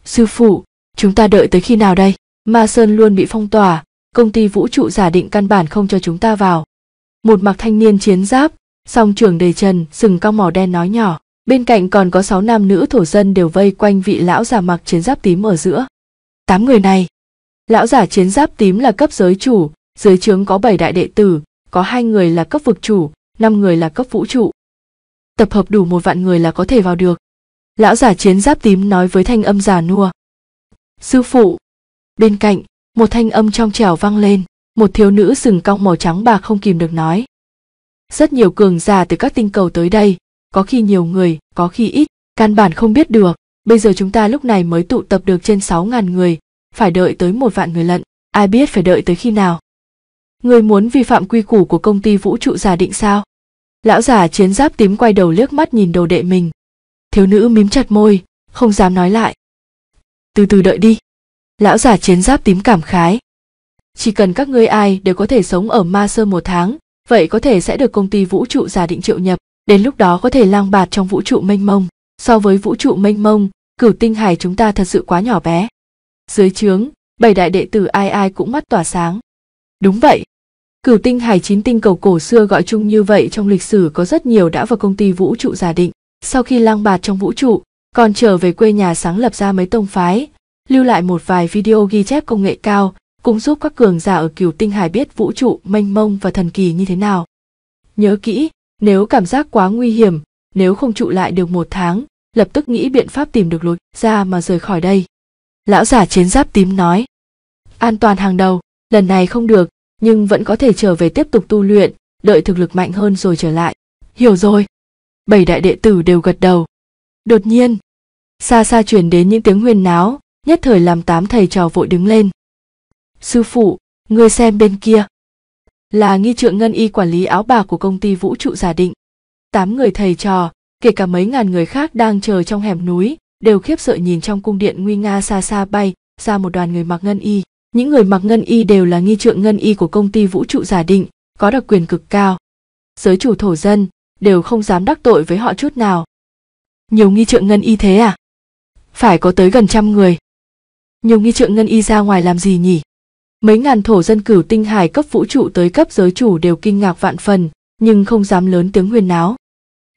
Sư phụ, chúng ta đợi tới khi nào đây? Ma Sơn luôn bị phong tỏa, công ty vũ trụ giả định căn bản không cho chúng ta vào. Một mặc thanh niên chiến giáp, song trường đầy trần, sừng cong màu đen nói nhỏ. Bên cạnh còn có 6 nam nữ thổ dân đều vây quanh vị lão giả mặc chiến giáp tím ở giữa. 8 người này. Lão giả chiến giáp tím là cấp giới chủ, dưới trướng có 7 đại đệ tử, có 2 người là cấp vực chủ, 5 người là cấp vũ trụ. Tập hợp đủ 1 vạn người là có thể vào được. Lão giả chiến giáp tím nói với thanh âm già nua. Sư phụ. Bên cạnh, một thanh âm trong trẻo vang lên, một thiếu nữ sừng cong màu trắng bạc không kìm được nói. Rất nhiều cường giả từ các tinh cầu tới đây, có khi nhiều người, có khi ít, căn bản không biết được. Bây giờ chúng ta lúc này mới tụ tập được trên 6.000 người, phải đợi tới 1 vạn người lận, ai biết phải đợi tới khi nào. Người muốn vi phạm quy củ của công ty vũ trụ giả định sao? Lão giả chiến giáp tím quay đầu liếc mắt nhìn đồ đệ mình. Thiếu nữ mím chặt môi, không dám nói lại. Từ từ đợi đi. Lão giả chiến giáp tím cảm khái. Chỉ cần các ngươi ai đều có thể sống ở Ma Sơn 1 tháng, vậy có thể sẽ được công ty vũ trụ giả định triệu nhập, đến lúc đó có thể lang bạt trong vũ trụ mênh mông. So với vũ trụ mênh mông, Cửu Tinh Hải chúng ta thật sự quá nhỏ bé. Dưới trướng, 7 đại đệ tử ai ai cũng mắt tỏa sáng. Đúng vậy. Cửu Tinh Hải 9 tinh cầu cổ xưa gọi chung như vậy trong lịch sử có rất nhiều đã vào công ty vũ trụ giả định. Sau khi lang bạt trong vũ trụ, còn trở về quê nhà sáng lập ra mấy tông phái, lưu lại một vài video ghi chép công nghệ cao, cũng giúp các cường giả ở Cửu Tinh Hải biết vũ trụ mênh mông và thần kỳ như thế nào. Nhớ kỹ, nếu cảm giác quá nguy hiểm, nếu không trụ lại được 1 tháng, lập tức nghĩ biện pháp tìm được lối ra mà rời khỏi đây. Lão giả chiến giáp tím nói. An toàn hàng đầu, lần này không được, nhưng vẫn có thể trở về tiếp tục tu luyện, đợi thực lực mạnh hơn rồi trở lại. Hiểu rồi. 7 đại đệ tử đều gật đầu. Đột nhiên, xa xa truyền đến những tiếng huyên náo, nhất thời làm 8 thầy trò vội đứng lên. Sư phụ, Ngươi xem bên kia. Là Nghi Trượng Ngân Y quản lý áo bạc của công ty vũ trụ giả định. 8 người thầy trò, kể cả mấy ngàn người khác đang chờ trong hẻm núi, đều khiếp sợ nhìn trong cung điện nguy nga xa xa bay ra một đoàn người mặc ngân y. Những người mặc ngân y đều là Nghi Trượng Ngân Y của công ty vũ trụ giả định, có đặc quyền cực cao. Giới chủ thổ dân đều không dám đắc tội với họ chút nào. Nhiều Nghi Trượng Ngân Y thế à? Phải có tới gần 100 người. Nhiều Nghi Trượng Ngân Y ra ngoài làm gì nhỉ? Mấy ngàn thổ dân Cửu Tinh Hải cấp vũ trụ tới cấp giới chủ đều kinh ngạc vạn phần, nhưng không dám lớn tiếng huyên náo.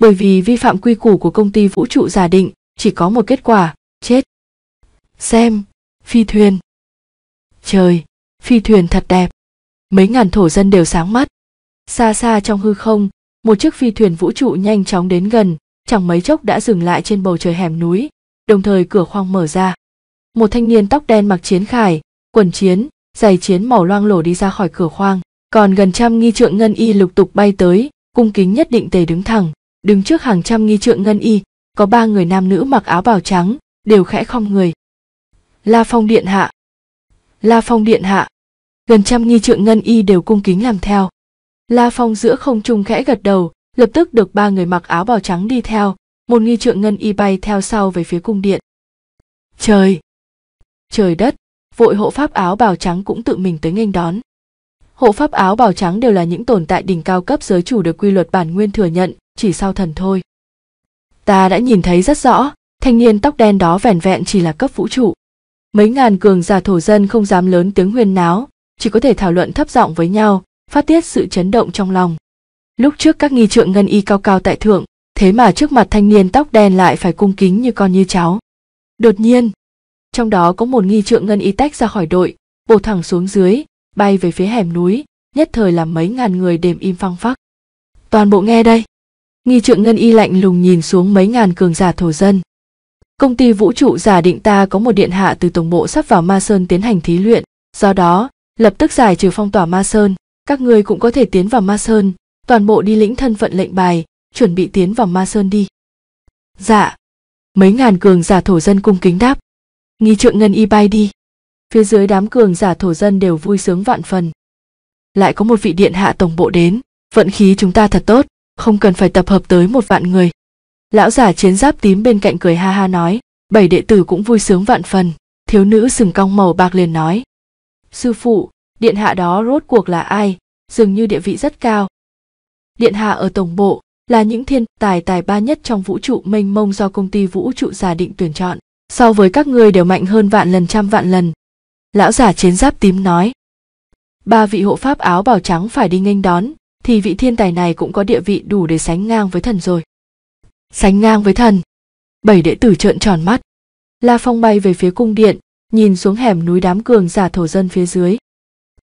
Bởi vì vi phạm quy củ của công ty vũ trụ giả định, chỉ có một kết quả, chết. Xem, phi thuyền. Trời, phi thuyền thật đẹp. Mấy ngàn thổ dân đều sáng mắt. Xa xa trong hư không, một chiếc phi thuyền vũ trụ nhanh chóng đến gần, chẳng mấy chốc đã dừng lại trên bầu trời hẻm núi, đồng thời cửa khoang mở ra. Một thanh niên tóc đen mặc chiến khải, quần chiến, giày chiến màu loang lổ đi ra khỏi cửa khoang, còn gần 100 Nghi Trượng Ngân Y lục tục bay tới, cung kính nhất định tề đứng thẳng, đứng trước hàng trăm Nghi Trượng Ngân Y, có 3 người nam nữ mặc áo bào trắng, đều khẽ khom người. La Phong điện hạ. La Phong điện hạ. Gần 100 Nghi Trượng Ngân Y đều cung kính làm theo. La Phong giữa không trung khẽ gật đầu, lập tức được 3 người mặc áo bào trắng đi theo, một Nghi Trượng Ngân Y bay theo sau về phía cung điện. Trời. Trời đất. Vội hộ pháp áo bào trắng cũng tự mình tới nghênh đón. Hộ pháp áo bào trắng đều là những tồn tại đỉnh cao cấp giới chủ được quy luật bản nguyên thừa nhận, chỉ sau thần thôi. Ta đã nhìn thấy rất rõ, thanh niên tóc đen đó vẻn vẹn chỉ là cấp vũ trụ. Mấy ngàn cường giả thổ dân không dám lớn tiếng huyên náo, chỉ có thể thảo luận thấp giọng với nhau, phát tiết sự chấn động trong lòng. Lúc trước các Nghi Trượng Ngân Y cao cao tại thượng, thế mà trước mặt thanh niên tóc đen lại phải cung kính như con như cháu. Đột nhiên, trong đó có một Nghi Trượng Ngân Y tách ra khỏi đội, bột thẳng xuống dưới, bay về phía hẻm núi, nhất thời làm mấy ngàn người đềm im phăng phắc. Toàn bộ nghe đây. Nghi Trượng Ngân Y lạnh lùng nhìn xuống mấy ngàn cường giả thổ dân. Công ty vũ trụ giả định ta có một điện hạ từ tổng bộ sắp vào Ma Sơn tiến hành thí luyện, do đó, lập tức giải trừ phong tỏa Ma Sơn, các ngươi cũng có thể tiến vào Ma Sơn, toàn bộ đi lĩnh thân phận lệnh bài, chuẩn bị tiến vào Ma Sơn đi. Dạ. Mấy ngàn cường giả thổ dân cung kính đáp. Nghi Trượng Ngân Y bay đi. Phía dưới đám cường giả thổ dân đều vui sướng vạn phần. Lại có một vị điện hạ tổng bộ đến, vận khí chúng ta thật tốt, không cần phải tập hợp tới 1 vạn người. Lão giả chiến giáp tím bên cạnh cười ha ha nói, 7 đệ tử cũng vui sướng vạn phần. Thiếu nữ sừng cong màu bạc liền nói. Sư phụ, điện hạ đó rốt cuộc là ai, dường như địa vị rất cao. Điện hạ ở tổng bộ là những thiên tài tài ba nhất trong vũ trụ mênh mông do công ty vũ trụ giả định tuyển chọn. So với các ngươi đều mạnh hơn vạn lần trăm vạn lần. Lão giả chiến giáp tím nói. 3 vị hộ pháp áo bào trắng phải đi nghênh đón, thì vị thiên tài này cũng có địa vị đủ để sánh ngang với thần rồi. Sánh ngang với thần. 7 đệ tử trợn tròn mắt. La Phong bay về phía cung điện, nhìn xuống hẻm núi đám cường giả thổ dân phía dưới.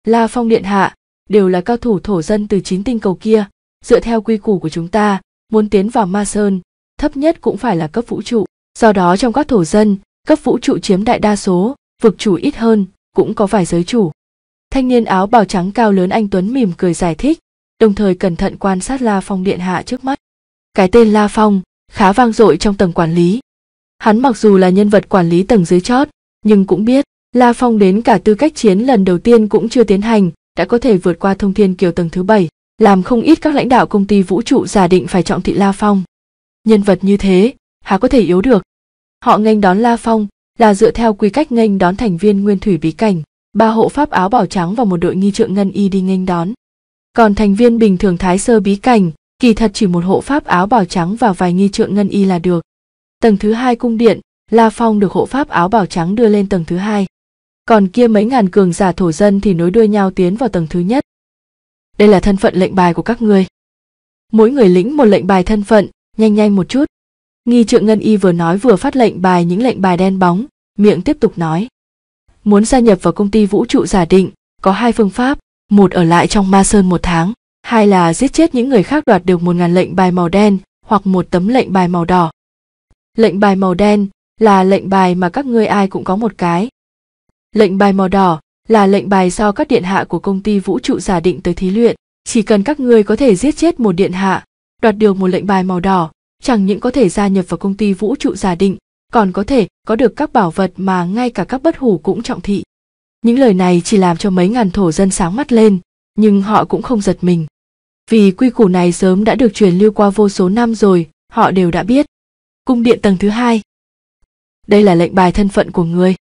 La Phong điện hạ, đều là cao thủ thổ dân từ 9 tinh cầu kia. Dựa theo quy củ của chúng ta, muốn tiến vào Ma Sơn, thấp nhất cũng phải là cấp vũ trụ. Do đó trong các thổ dân, cấp vũ trụ chiếm đại đa số, vực chủ ít hơn, cũng có vài giới chủ. Thanh niên áo bào trắng cao lớn anh tuấn mỉm cười giải thích, đồng thời cẩn thận quan sát La Phong điện hạ trước mắt. Cái tên La Phong khá vang dội trong tầng quản lý. Hắn mặc dù là nhân vật quản lý tầng dưới chót, nhưng cũng biết La Phong đến cả tư cách chiến lần đầu tiên cũng chưa tiến hành, đã có thể vượt qua thông thiên kiều tầng thứ 7, làm không ít các lãnh đạo công ty vũ trụ giả định phải trọng thị La Phong. Nhân vật như thế, há có thể yếu được. Họ nghênh đón La Phong là dựa theo quy cách nghênh đón thành viên Nguyên Thủy Bí Cảnh, 3 hộ pháp áo bào trắng và một đội Nghi Trượng Ngân Y đi nghênh đón. Còn thành viên bình thường Thái Sơ Bí Cảnh, kỳ thật chỉ một hộ pháp áo bào trắng và vài Nghi Trượng Ngân Y là được. Tầng thứ 2 cung điện, La Phong được hộ pháp áo bào trắng đưa lên tầng thứ 2. Còn kia mấy ngàn cường giả thổ dân thì nối đuôi nhau tiến vào tầng thứ nhất. Đây là thân phận lệnh bài của các ngươi. Mỗi người lĩnh một lệnh bài thân phận, nhanh nhanh một chút. Nghi Trượng Ngân Y vừa nói vừa phát lệnh bài những lệnh bài đen bóng, miệng tiếp tục nói. Muốn gia nhập vào công ty vũ trụ giả định, có 2 phương pháp, một ở lại trong Ma Sơn 1 tháng, 2 là giết chết những người khác đoạt được 1000 lệnh bài màu đen hoặc 1 tấm lệnh bài màu đỏ. Lệnh bài màu đen là lệnh bài mà các ngươi ai cũng có 1 cái. Lệnh bài màu đỏ là lệnh bài do các điện hạ của công ty vũ trụ giả định tới thí luyện. Chỉ cần các ngươi có thể giết chết một điện hạ, đoạt được 1 lệnh bài màu đỏ, chẳng những có thể gia nhập vào công ty vũ trụ giả định, còn có thể có được các bảo vật mà ngay cả các bất hủ cũng trọng thị. Những lời này chỉ làm cho mấy ngàn thổ dân sáng mắt lên, nhưng họ cũng không giật mình. Vì quy củ này sớm đã được truyền lưu qua vô số năm rồi, họ đều đã biết. Cung điện tầng thứ hai. Đây là lệnh bài thân phận của người.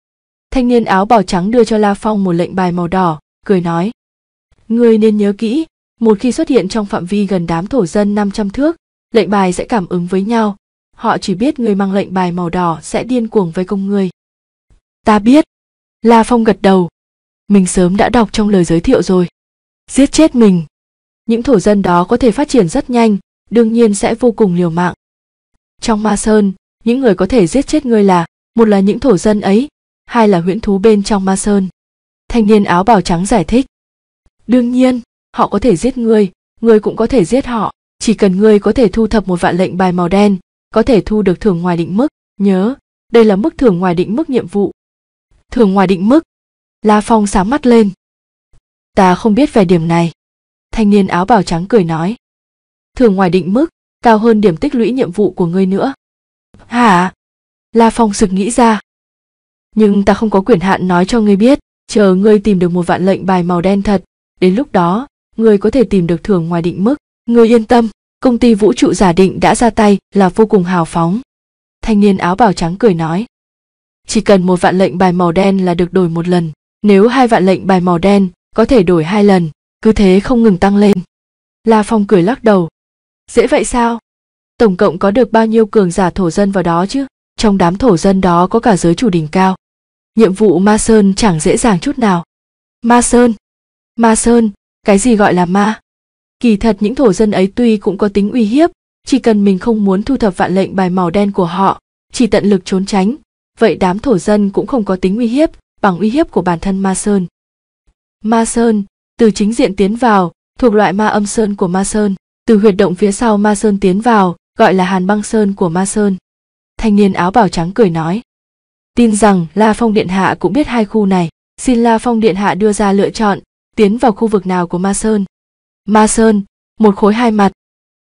Thanh niên áo bào trắng đưa cho La Phong một lệnh bài màu đỏ, cười nói. Người nên nhớ kỹ, một khi xuất hiện trong phạm vi gần đám thổ dân 500 thước, lệnh bài sẽ cảm ứng với nhau. Họ chỉ biết người mang lệnh bài màu đỏ sẽ điên cuồng vây công người. Ta biết. La Phong gật đầu. Mình sớm đã đọc trong lời giới thiệu rồi. Giết chết mình. Những thổ dân đó có thể phát triển rất nhanh, đương nhiên sẽ vô cùng liều mạng. Trong Ma Sơn, những người có thể giết chết ngươi là, một là những thổ dân ấy, hai là huyễn thú bên trong Ma Sơn. Thanh niên áo bào trắng giải thích. Đương nhiên, họ có thể giết ngươi, ngươi cũng có thể giết họ, chỉ cần ngươi có thể thu thập 1 vạn lệnh bài màu đen, có thể thu được thưởng ngoài định mức, nhớ, đây là mức thưởng ngoài định mức nhiệm vụ. Thưởng ngoài định mức. La Phong sáng mắt lên. Ta không biết về điểm này. Thanh niên áo bào trắng cười nói. Thưởng ngoài định mức, cao hơn điểm tích lũy nhiệm vụ của ngươi nữa. Hả? La Phong sực nghĩ ra. Nhưng ta không có quyền hạn nói cho ngươi biết, chờ ngươi tìm được 1 vạn lệnh bài màu đen thật, đến lúc đó, ngươi có thể tìm được thưởng ngoài định mức. Ngươi yên tâm, công ty vũ trụ giả định đã ra tay là vô cùng hào phóng. Thanh niên áo bào trắng cười nói. Chỉ cần 1 vạn lệnh bài màu đen là được đổi 1 lần, nếu 2 vạn lệnh bài màu đen có thể đổi 2 lần, cứ thế không ngừng tăng lên. La Phong cười lắc đầu. Dễ vậy sao? Tổng cộng có được bao nhiêu cường giả thổ dân vào đó chứ? Trong đám thổ dân đó có cả giới chủ đỉnh cao. Nhiệm vụ Ma Sơn chẳng dễ dàng chút nào. Ma Sơn? Ma Sơn, cái gì gọi là ma? Kỳ thật những thổ dân ấy tuy cũng có tính uy hiếp, chỉ cần mình không muốn thu thập vạn lệnh bài màu đen của họ, chỉ tận lực trốn tránh, vậy đám thổ dân cũng không có tính uy hiếp bằng uy hiếp của bản thân Ma Sơn. Ma Sơn, từ chính diện tiến vào, thuộc loại Ma Âm Sơn của Ma Sơn, từ huyệt động phía sau Ma Sơn tiến vào, gọi là Hàn Băng Sơn của Ma Sơn. Thanh niên áo bào trắng cười nói. Tin rằng La Phong Điện Hạ cũng biết 2 khu này, xin La Phong Điện Hạ đưa ra lựa chọn, tiến vào khu vực nào của Ma Sơn. Ma Sơn, một khối 2 mặt,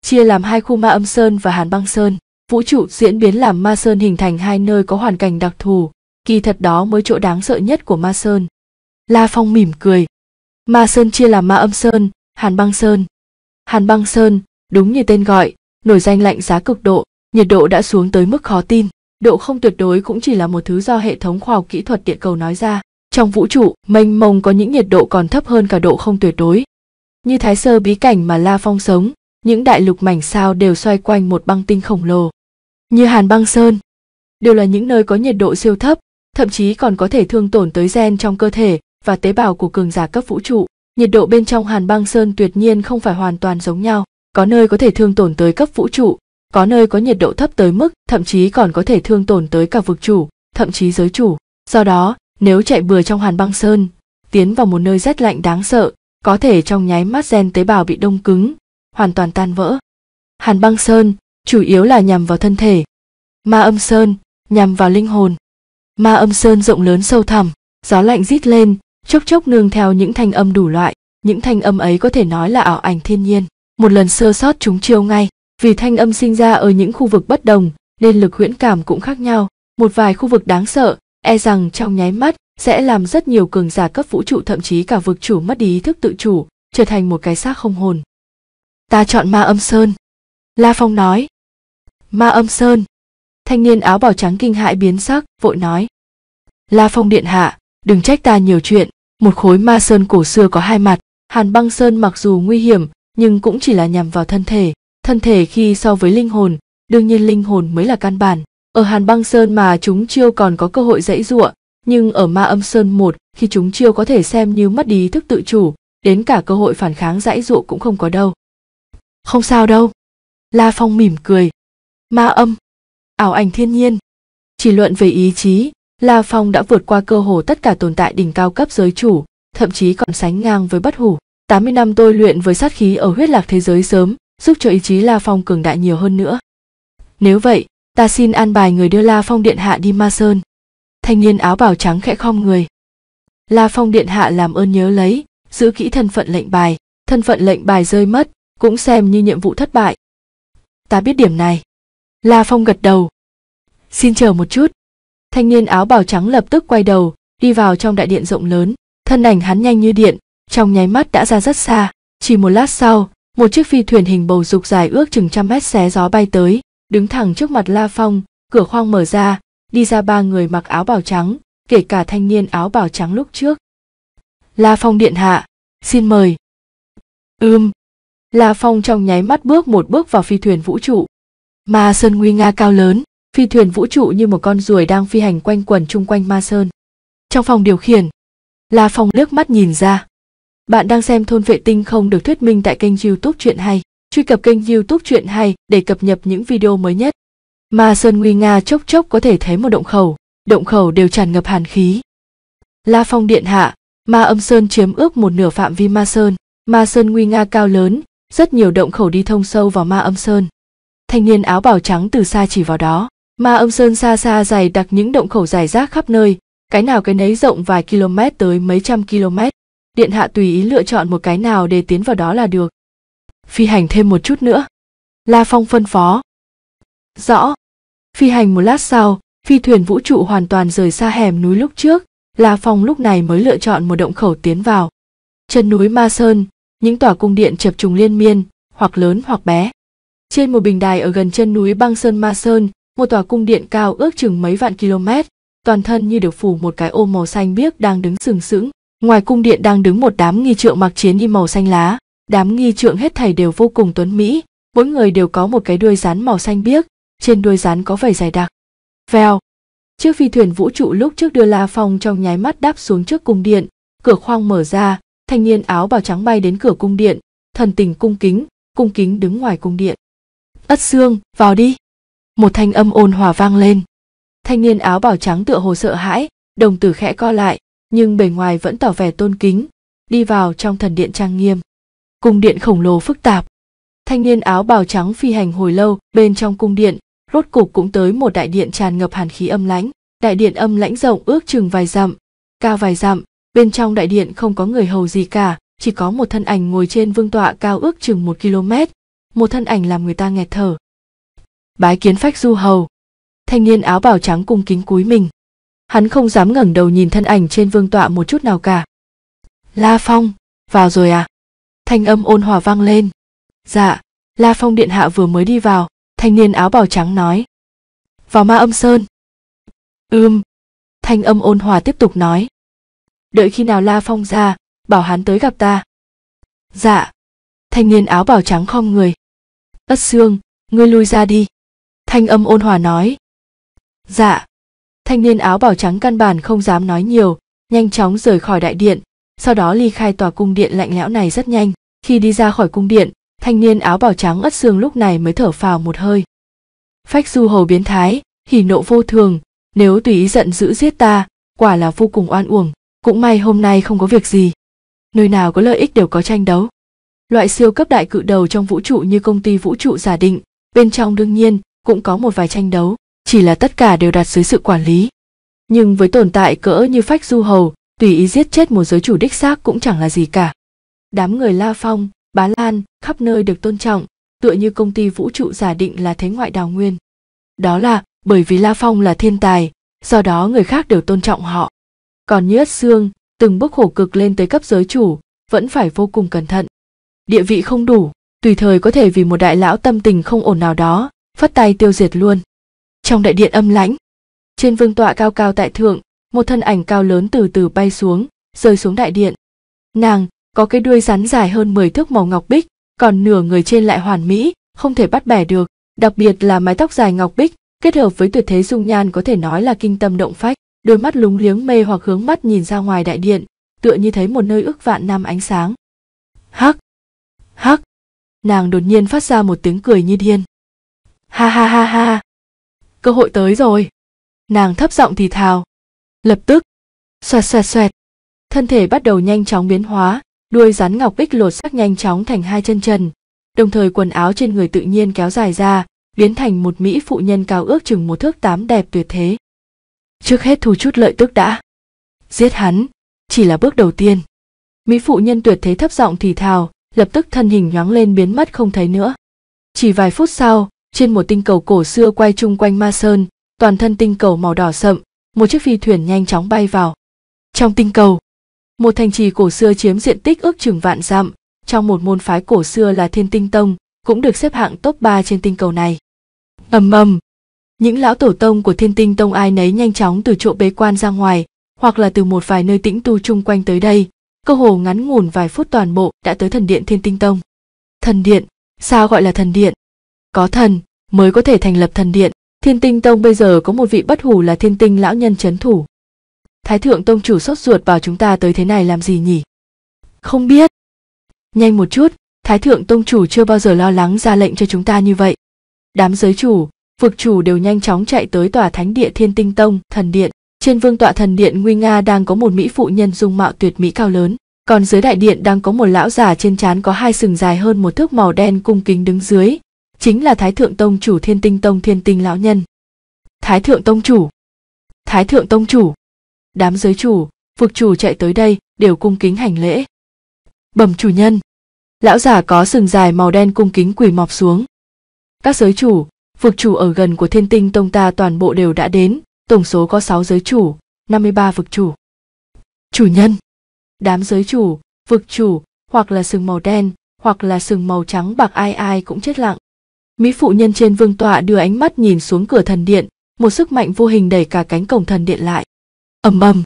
chia làm 2 khu Ma Âm Sơn và Hàn Băng Sơn. Vũ trụ diễn biến làm Ma Sơn hình thành 2 nơi có hoàn cảnh đặc thù, kỳ thật đó mới chỗ đáng sợ nhất của Ma Sơn. La Phong mỉm cười. Ma Sơn chia làm Ma Âm Sơn, Hàn Băng Sơn. Hàn Băng Sơn, đúng như tên gọi, nổi danh lạnh giá cực độ, nhiệt độ đã xuống tới mức khó tin. Độ không tuyệt đối cũng chỉ là một thứ do hệ thống khoa học kỹ thuật địa cầu nói ra. Trong vũ trụ, mênh mông có những nhiệt độ còn thấp hơn cả độ không tuyệt đối. Như Thái Sơ bí cảnh mà La Phong sống, những đại lục mảnh sao đều xoay quanh một băng tinh khổng lồ. Như Hàn Băng Sơn, đều là những nơi có nhiệt độ siêu thấp, thậm chí còn có thể thương tổn tới gen trong cơ thể và tế bào của cường giả cấp vũ trụ. Nhiệt độ bên trong Hàn Băng Sơn tuyệt nhiên không phải hoàn toàn giống nhau, có nơi có thể thương tổn tới cấp vũ trụ, có nơi có nhiệt độ thấp tới mức thậm chí còn có thể thương tổn tới cả vực chủ, thậm chí giới chủ. Do đó, nếu chạy bừa trong Hàn Băng Sơn, tiến vào một nơi rét lạnh đáng sợ, có thể trong nháy mắt gen tế bào bị đông cứng, hoàn toàn tan vỡ. Hàn Băng Sơn chủ yếu là nhằm vào thân thể, Ma Âm Sơn nhằm vào linh hồn. Ma Âm Sơn rộng lớn sâu thẳm, gió lạnh rít lên, chốc chốc nương theo những thanh âm đủ loại, những thanh âm ấy có thể nói là ảo ảnh thiên nhiên, một lần sơ sót chúng chiêu ngay. Vì thanh âm sinh ra ở những khu vực bất đồng, nên lực huyễn cảm cũng khác nhau, một vài khu vực đáng sợ, e rằng trong nháy mắt sẽ làm rất nhiều cường giả cấp vũ trụ thậm chí cả vực chủ mất đi ý thức tự chủ, trở thành một cái xác không hồn. Ta chọn Ma Âm Sơn. La Phong nói. Ma Âm Sơn. Thanh niên áo bào trắng kinh hãi biến sắc, vội nói. La Phong Điện Hạ, đừng trách ta nhiều chuyện, một khối Ma Sơn cổ xưa có 2 mặt, Hàn Băng Sơn mặc dù nguy hiểm, nhưng cũng chỉ là nhằm vào thân thể khi so với linh hồn, đương nhiên linh hồn mới là căn bản. Ở Hàn Băng Sơn mà chúng chiêu còn có cơ hội giãy giụa, nhưng ở Ma Âm Sơn khi chúng chiêu có thể xem như mất đi ý thức tự chủ, đến cả cơ hội phản kháng giãy giụa cũng không có đâu. Không sao đâu. La Phong mỉm cười. Ma Âm, ảo ảnh thiên nhiên. Chỉ luận về ý chí, La Phong đã vượt qua cơ hồ tất cả tồn tại đỉnh cao cấp giới chủ, thậm chí còn sánh ngang với bất hủ. 80 năm tôi luyện với sát khí ở huyết lạc thế giới sớm, giúp cho ý chí La Phong cường đại nhiều hơn nữa. Nếu vậy, ta xin an bài người đưa La Phong Điện Hạ đi Ma Sơn. Thanh niên áo bào trắng khẽ khom người. La Phong Điện Hạ làm ơn nhớ lấy, giữ kỹ thân phận lệnh bài. Thân phận lệnh bài rơi mất, cũng xem như nhiệm vụ thất bại. Ta biết điểm này. La Phong gật đầu. Xin chờ một chút. Thanh niên áo bào trắng lập tức quay đầu, đi vào trong đại điện rộng lớn, Thân ảnh hắn nhanh như điện, trong nháy mắt đã ra rất xa. Chỉ một lát sau, một chiếc phi thuyền hình bầu dục dài ước chừng 100 mét xé gió bay tới, đứng thẳng trước mặt La Phong. Cửa khoang mở ra, đi ra 3 người mặc áo bào trắng, kể cả thanh niên áo bào trắng lúc trước. La Phong điện hạ, xin mời. La Phong trong nháy mắt bước một bước vào phi thuyền vũ trụ. Ma Sơn nguy nga cao lớn, phi thuyền vũ trụ như một con ruồi đang phi hành quanh quẩn chung quanh Ma Sơn. Trong phòng điều khiển, La Phong liếc mắt nhìn ra. Bạn đang xem Thôn Phệ Tinh Không được thuyết minh tại kênh YouTube Truyện Hay. Truy cập kênh YouTube Truyện Hay để cập nhật những video mới nhất. Ma Sơn nguy nga chốc chốc có thể thấy một động khẩu đều tràn ngập hàn khí. La Phong điện hạ, Ma Âm Sơn chiếm ước một nửa phạm vi Ma Sơn. Ma Sơn nguy nga cao lớn, rất nhiều động khẩu đi thông sâu vào Ma Âm Sơn. Thanh niên áo bào trắng từ xa chỉ vào đó. Ma Âm Sơn xa xa dày đặc những động khẩu rải rác khắp nơi, cái nào cái nấy rộng vài km tới mấy trăm km. Điện hạ tùy ý lựa chọn một cái nào để tiến vào đó là được. Phi hành thêm một chút nữa, La Phong phân phó. Rõ. Phi hành một lát sau, phi thuyền vũ trụ hoàn toàn rời xa hẻm núi lúc trước. La Phong lúc này mới lựa chọn một động khẩu tiến vào. Chân núi Ma Sơn, những tòa cung điện chập trùng liên miên, hoặc lớn hoặc bé. Trên một bình đài ở gần chân núi băng sơn Ma Sơn, một tòa cung điện cao ước chừng mấy vạn km, toàn thân như được phủ một cái ô màu xanh biếc đang đứng sừng sững. Ngoài cung điện đang đứng một đám nghi trượng mặc chiến y màu xanh lá. Đám nghi trượng hết thảy đều vô cùng tuấn mỹ, mỗi người đều có một cái đuôi rắn màu xanh biếc, trên đuôi rắn có vảy dày đặc. Vèo, chiếc phi thuyền vũ trụ lúc trước đưa La Phong trong nháy mắt đáp xuống trước cung điện. Cửa khoang mở ra, thanh niên áo bào trắng bay đến cửa cung điện, thần tình cung kính đứng ngoài cung điện. Ất Xương, vào đi. Một thanh âm ôn hòa vang lên. Thanh niên áo bào trắng tựa hồ sợ hãi, đồng tử khẽ co lại, nhưng bề ngoài vẫn tỏ vẻ tôn kính, đi vào trong thần điện trang nghiêm. Cung điện khổng lồ phức tạp. Thanh niên áo bào trắng phi hành hồi lâu, bên trong cung điện, rốt cục cũng tới một đại điện tràn ngập hàn khí âm lãnh. Đại điện âm lãnh rộng ước chừng vài dặm, cao vài dặm, bên trong đại điện không có người hầu gì cả, chỉ có một thân ảnh ngồi trên vương tọa cao ước chừng 1 km, một thân ảnh làm người ta nghẹt thở. Bái kiến Phách Du Hầu. Thanh niên áo bào trắng cung kính cúi mình. Hắn không dám ngẩng đầu nhìn thân ảnh trên vương tọa một chút nào cả. La Phong, vào rồi à? Thanh âm ôn hòa vang lên. Dạ, La Phong điện hạ vừa mới đi vào, thanh niên áo bào trắng nói. Vào Ma Âm Sơn. Thanh âm ôn hòa tiếp tục nói. Đợi khi nào La Phong ra, bảo hắn tới gặp ta. Dạ. Thanh niên áo bào trắng khom người. Ất Xương, ngươi lui ra đi. Thanh âm ôn hòa nói. Dạ. Thanh niên áo bào trắng căn bản không dám nói nhiều, nhanh chóng rời khỏi đại điện, sau đó ly khai tòa cung điện lạnh lẽo này rất nhanh. Khi đi ra khỏi cung điện, thanh niên áo bào trắng Ất Xương lúc này mới thở phào một hơi. Phách Du Hầu biến thái, hỉ nộ vô thường, nếu tùy ý giận dữ giết ta, quả là vô cùng oan uổng, cũng may hôm nay không có việc gì. Nơi nào có lợi ích đều có tranh đấu. Loại siêu cấp đại cự đầu trong vũ trụ như công ty vũ trụ giả định, bên trong đương nhiên cũng có một vài tranh đấu, chỉ là tất cả đều đặt dưới sự quản lý. Nhưng với tồn tại cỡ như Phách Du Hầu, tùy ý giết chết một giới chủ đích xác cũng chẳng là gì cả. Đám người La Phong, Bá Lan, khắp nơi được tôn trọng, tựa như công ty vũ trụ giả định là thế ngoại đào nguyên. Đó là bởi vì La Phong là thiên tài, do đó người khác đều tôn trọng họ. Còn như Ất Xương, từng bước khổ cực lên tới cấp giới chủ, vẫn phải vô cùng cẩn thận. Địa vị không đủ, tùy thời có thể vì một đại lão tâm tình không ổn nào đó, phất tay tiêu diệt luôn. Trong đại điện âm lãnh, trên vương tọa cao cao tại thượng, một thân ảnh cao lớn từ từ bay xuống, rơi xuống đại điện. Nàng có cái đuôi rắn dài hơn 10 thước màu ngọc bích, còn nửa người trên lại hoàn mỹ, không thể bắt bẻ được, đặc biệt là mái tóc dài ngọc bích, kết hợp với tuyệt thế dung nhan có thể nói là kinh tâm động phách, đôi mắt lúng liếng mê hoặc hướng mắt nhìn ra ngoài đại điện, tựa như thấy một nơi ước vạn năm ánh sáng. Hắc! Hắc! Nàng đột nhiên phát ra một tiếng cười như điên. Ha ha ha ha! Cơ hội tới rồi! Nàng thấp giọng thì thào. Lập tức! Xoẹt xoẹt xoẹt! Thân thể bắt đầu nhanh chóng biến hóa, đuôi rắn ngọc bích lột xác nhanh chóng thành 2 chân trần, đồng thời quần áo trên người tự nhiên kéo dài ra, biến thành một mỹ phụ nhân cao ước chừng 1 thước 8 đẹp tuyệt thế. Trước hết thu chút lợi tức đã. Giết hắn, chỉ là bước đầu tiên. Mỹ phụ nhân tuyệt thế thấp giọng thì thào, lập tức thân hình nhoáng lên biến mất không thấy nữa. Chỉ vài phút sau, trên một tinh cầu cổ xưa quay chung quanh Ma Sơn, toàn thân tinh cầu màu đỏ sậm, một chiếc phi thuyền nhanh chóng bay vào. Trong tinh cầu, một thành trì cổ xưa chiếm diện tích ước chừng vạn dặm, trong một môn phái cổ xưa là Thiên Tinh Tông, cũng được xếp hạng top 3 trên tinh cầu này. Ầm ầm, những lão tổ tông của Thiên Tinh Tông ai nấy nhanh chóng từ chỗ bế quan ra ngoài, hoặc là từ một vài nơi tĩnh tu chung quanh tới đây, cơ hồ ngắn ngủn vài phút toàn bộ đã tới thần điện Thiên Tinh Tông. Thần điện, sao gọi là thần điện? Có thần mới có thể thành lập thần điện. Thiên Tinh Tông bây giờ có một vị bất hủ là Thiên Tinh lão nhân trấn thủ. Thái Thượng Tông Chủ sốt ruột bảo chúng ta tới thế này làm gì nhỉ? Không biết. Nhanh một chút, Thái Thượng Tông Chủ chưa bao giờ lo lắng ra lệnh cho chúng ta như vậy. Đám giới chủ, vực chủ đều nhanh chóng chạy tới tòa thánh địa Thiên Tinh Tông, thần điện. Trên vương tọa thần điện nguy nga đang có một mỹ phụ nhân dung mạo tuyệt mỹ cao lớn, còn dưới đại điện đang có một lão già trên trán có hai sừng dài hơn một thước màu đen cung kính đứng dưới, chính là Thái Thượng Tông Chủ Thiên Tinh Tông Thiên Tinh lão nhân. Thái Thượng Tông Chủ, Thái Thượng Tông Chủ. Đám giới chủ, vực chủ chạy tới đây đều cung kính hành lễ. Bẩm chủ nhân. Lão giả có sừng dài màu đen cung kính quỳ mọp xuống. Các giới chủ, vực chủ ở gần của Thiên Tinh Tông ta toàn bộ đều đã đến, tổng số có 6 giới chủ, 53 vực chủ. Chủ nhân. Đám giới chủ, vực chủ, hoặc là sừng màu đen, hoặc là sừng màu trắng bạc, ai ai cũng chết lặng. Mỹ phụ nhân trên vương tọa đưa ánh mắt nhìn xuống cửa thần điện, một sức mạnh vô hình đẩy cả cánh cổng thần điện lại. Ầm ầm,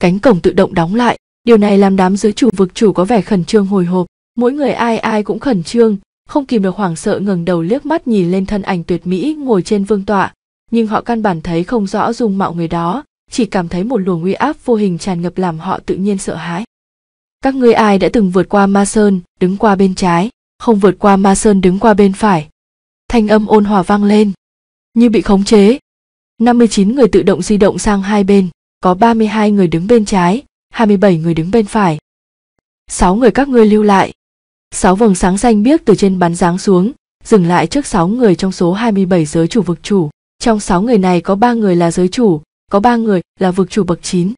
cánh cổng tự động đóng lại, điều này làm đám giới chủ vực chủ có vẻ khẩn trương hồi hộp, mỗi người ai ai cũng khẩn trương, không kìm được hoảng sợ ngẩng đầu liếc mắt nhìn lên thân ảnh tuyệt mỹ ngồi trên vương tọa, nhưng họ căn bản thấy không rõ dung mạo người đó, chỉ cảm thấy một luồng uy áp vô hình tràn ngập làm họ tự nhiên sợ hãi. Các ngươi ai đã từng vượt qua Ma Sơn, đứng qua bên trái, không vượt qua Ma Sơn đứng qua bên phải. Thanh âm ôn hòa vang lên, như bị khống chế. 59 người tự động di động sang hai bên, có 32 người đứng bên trái, 27 người đứng bên phải. 6 người các ngươi lưu lại. 6 vầng sáng xanh biếc từ trên bắn giáng xuống, dừng lại trước 6 người trong số 27 giới chủ vực chủ. Trong 6 người này có 3 người là giới chủ, có 3 người là vực chủ bậc 9.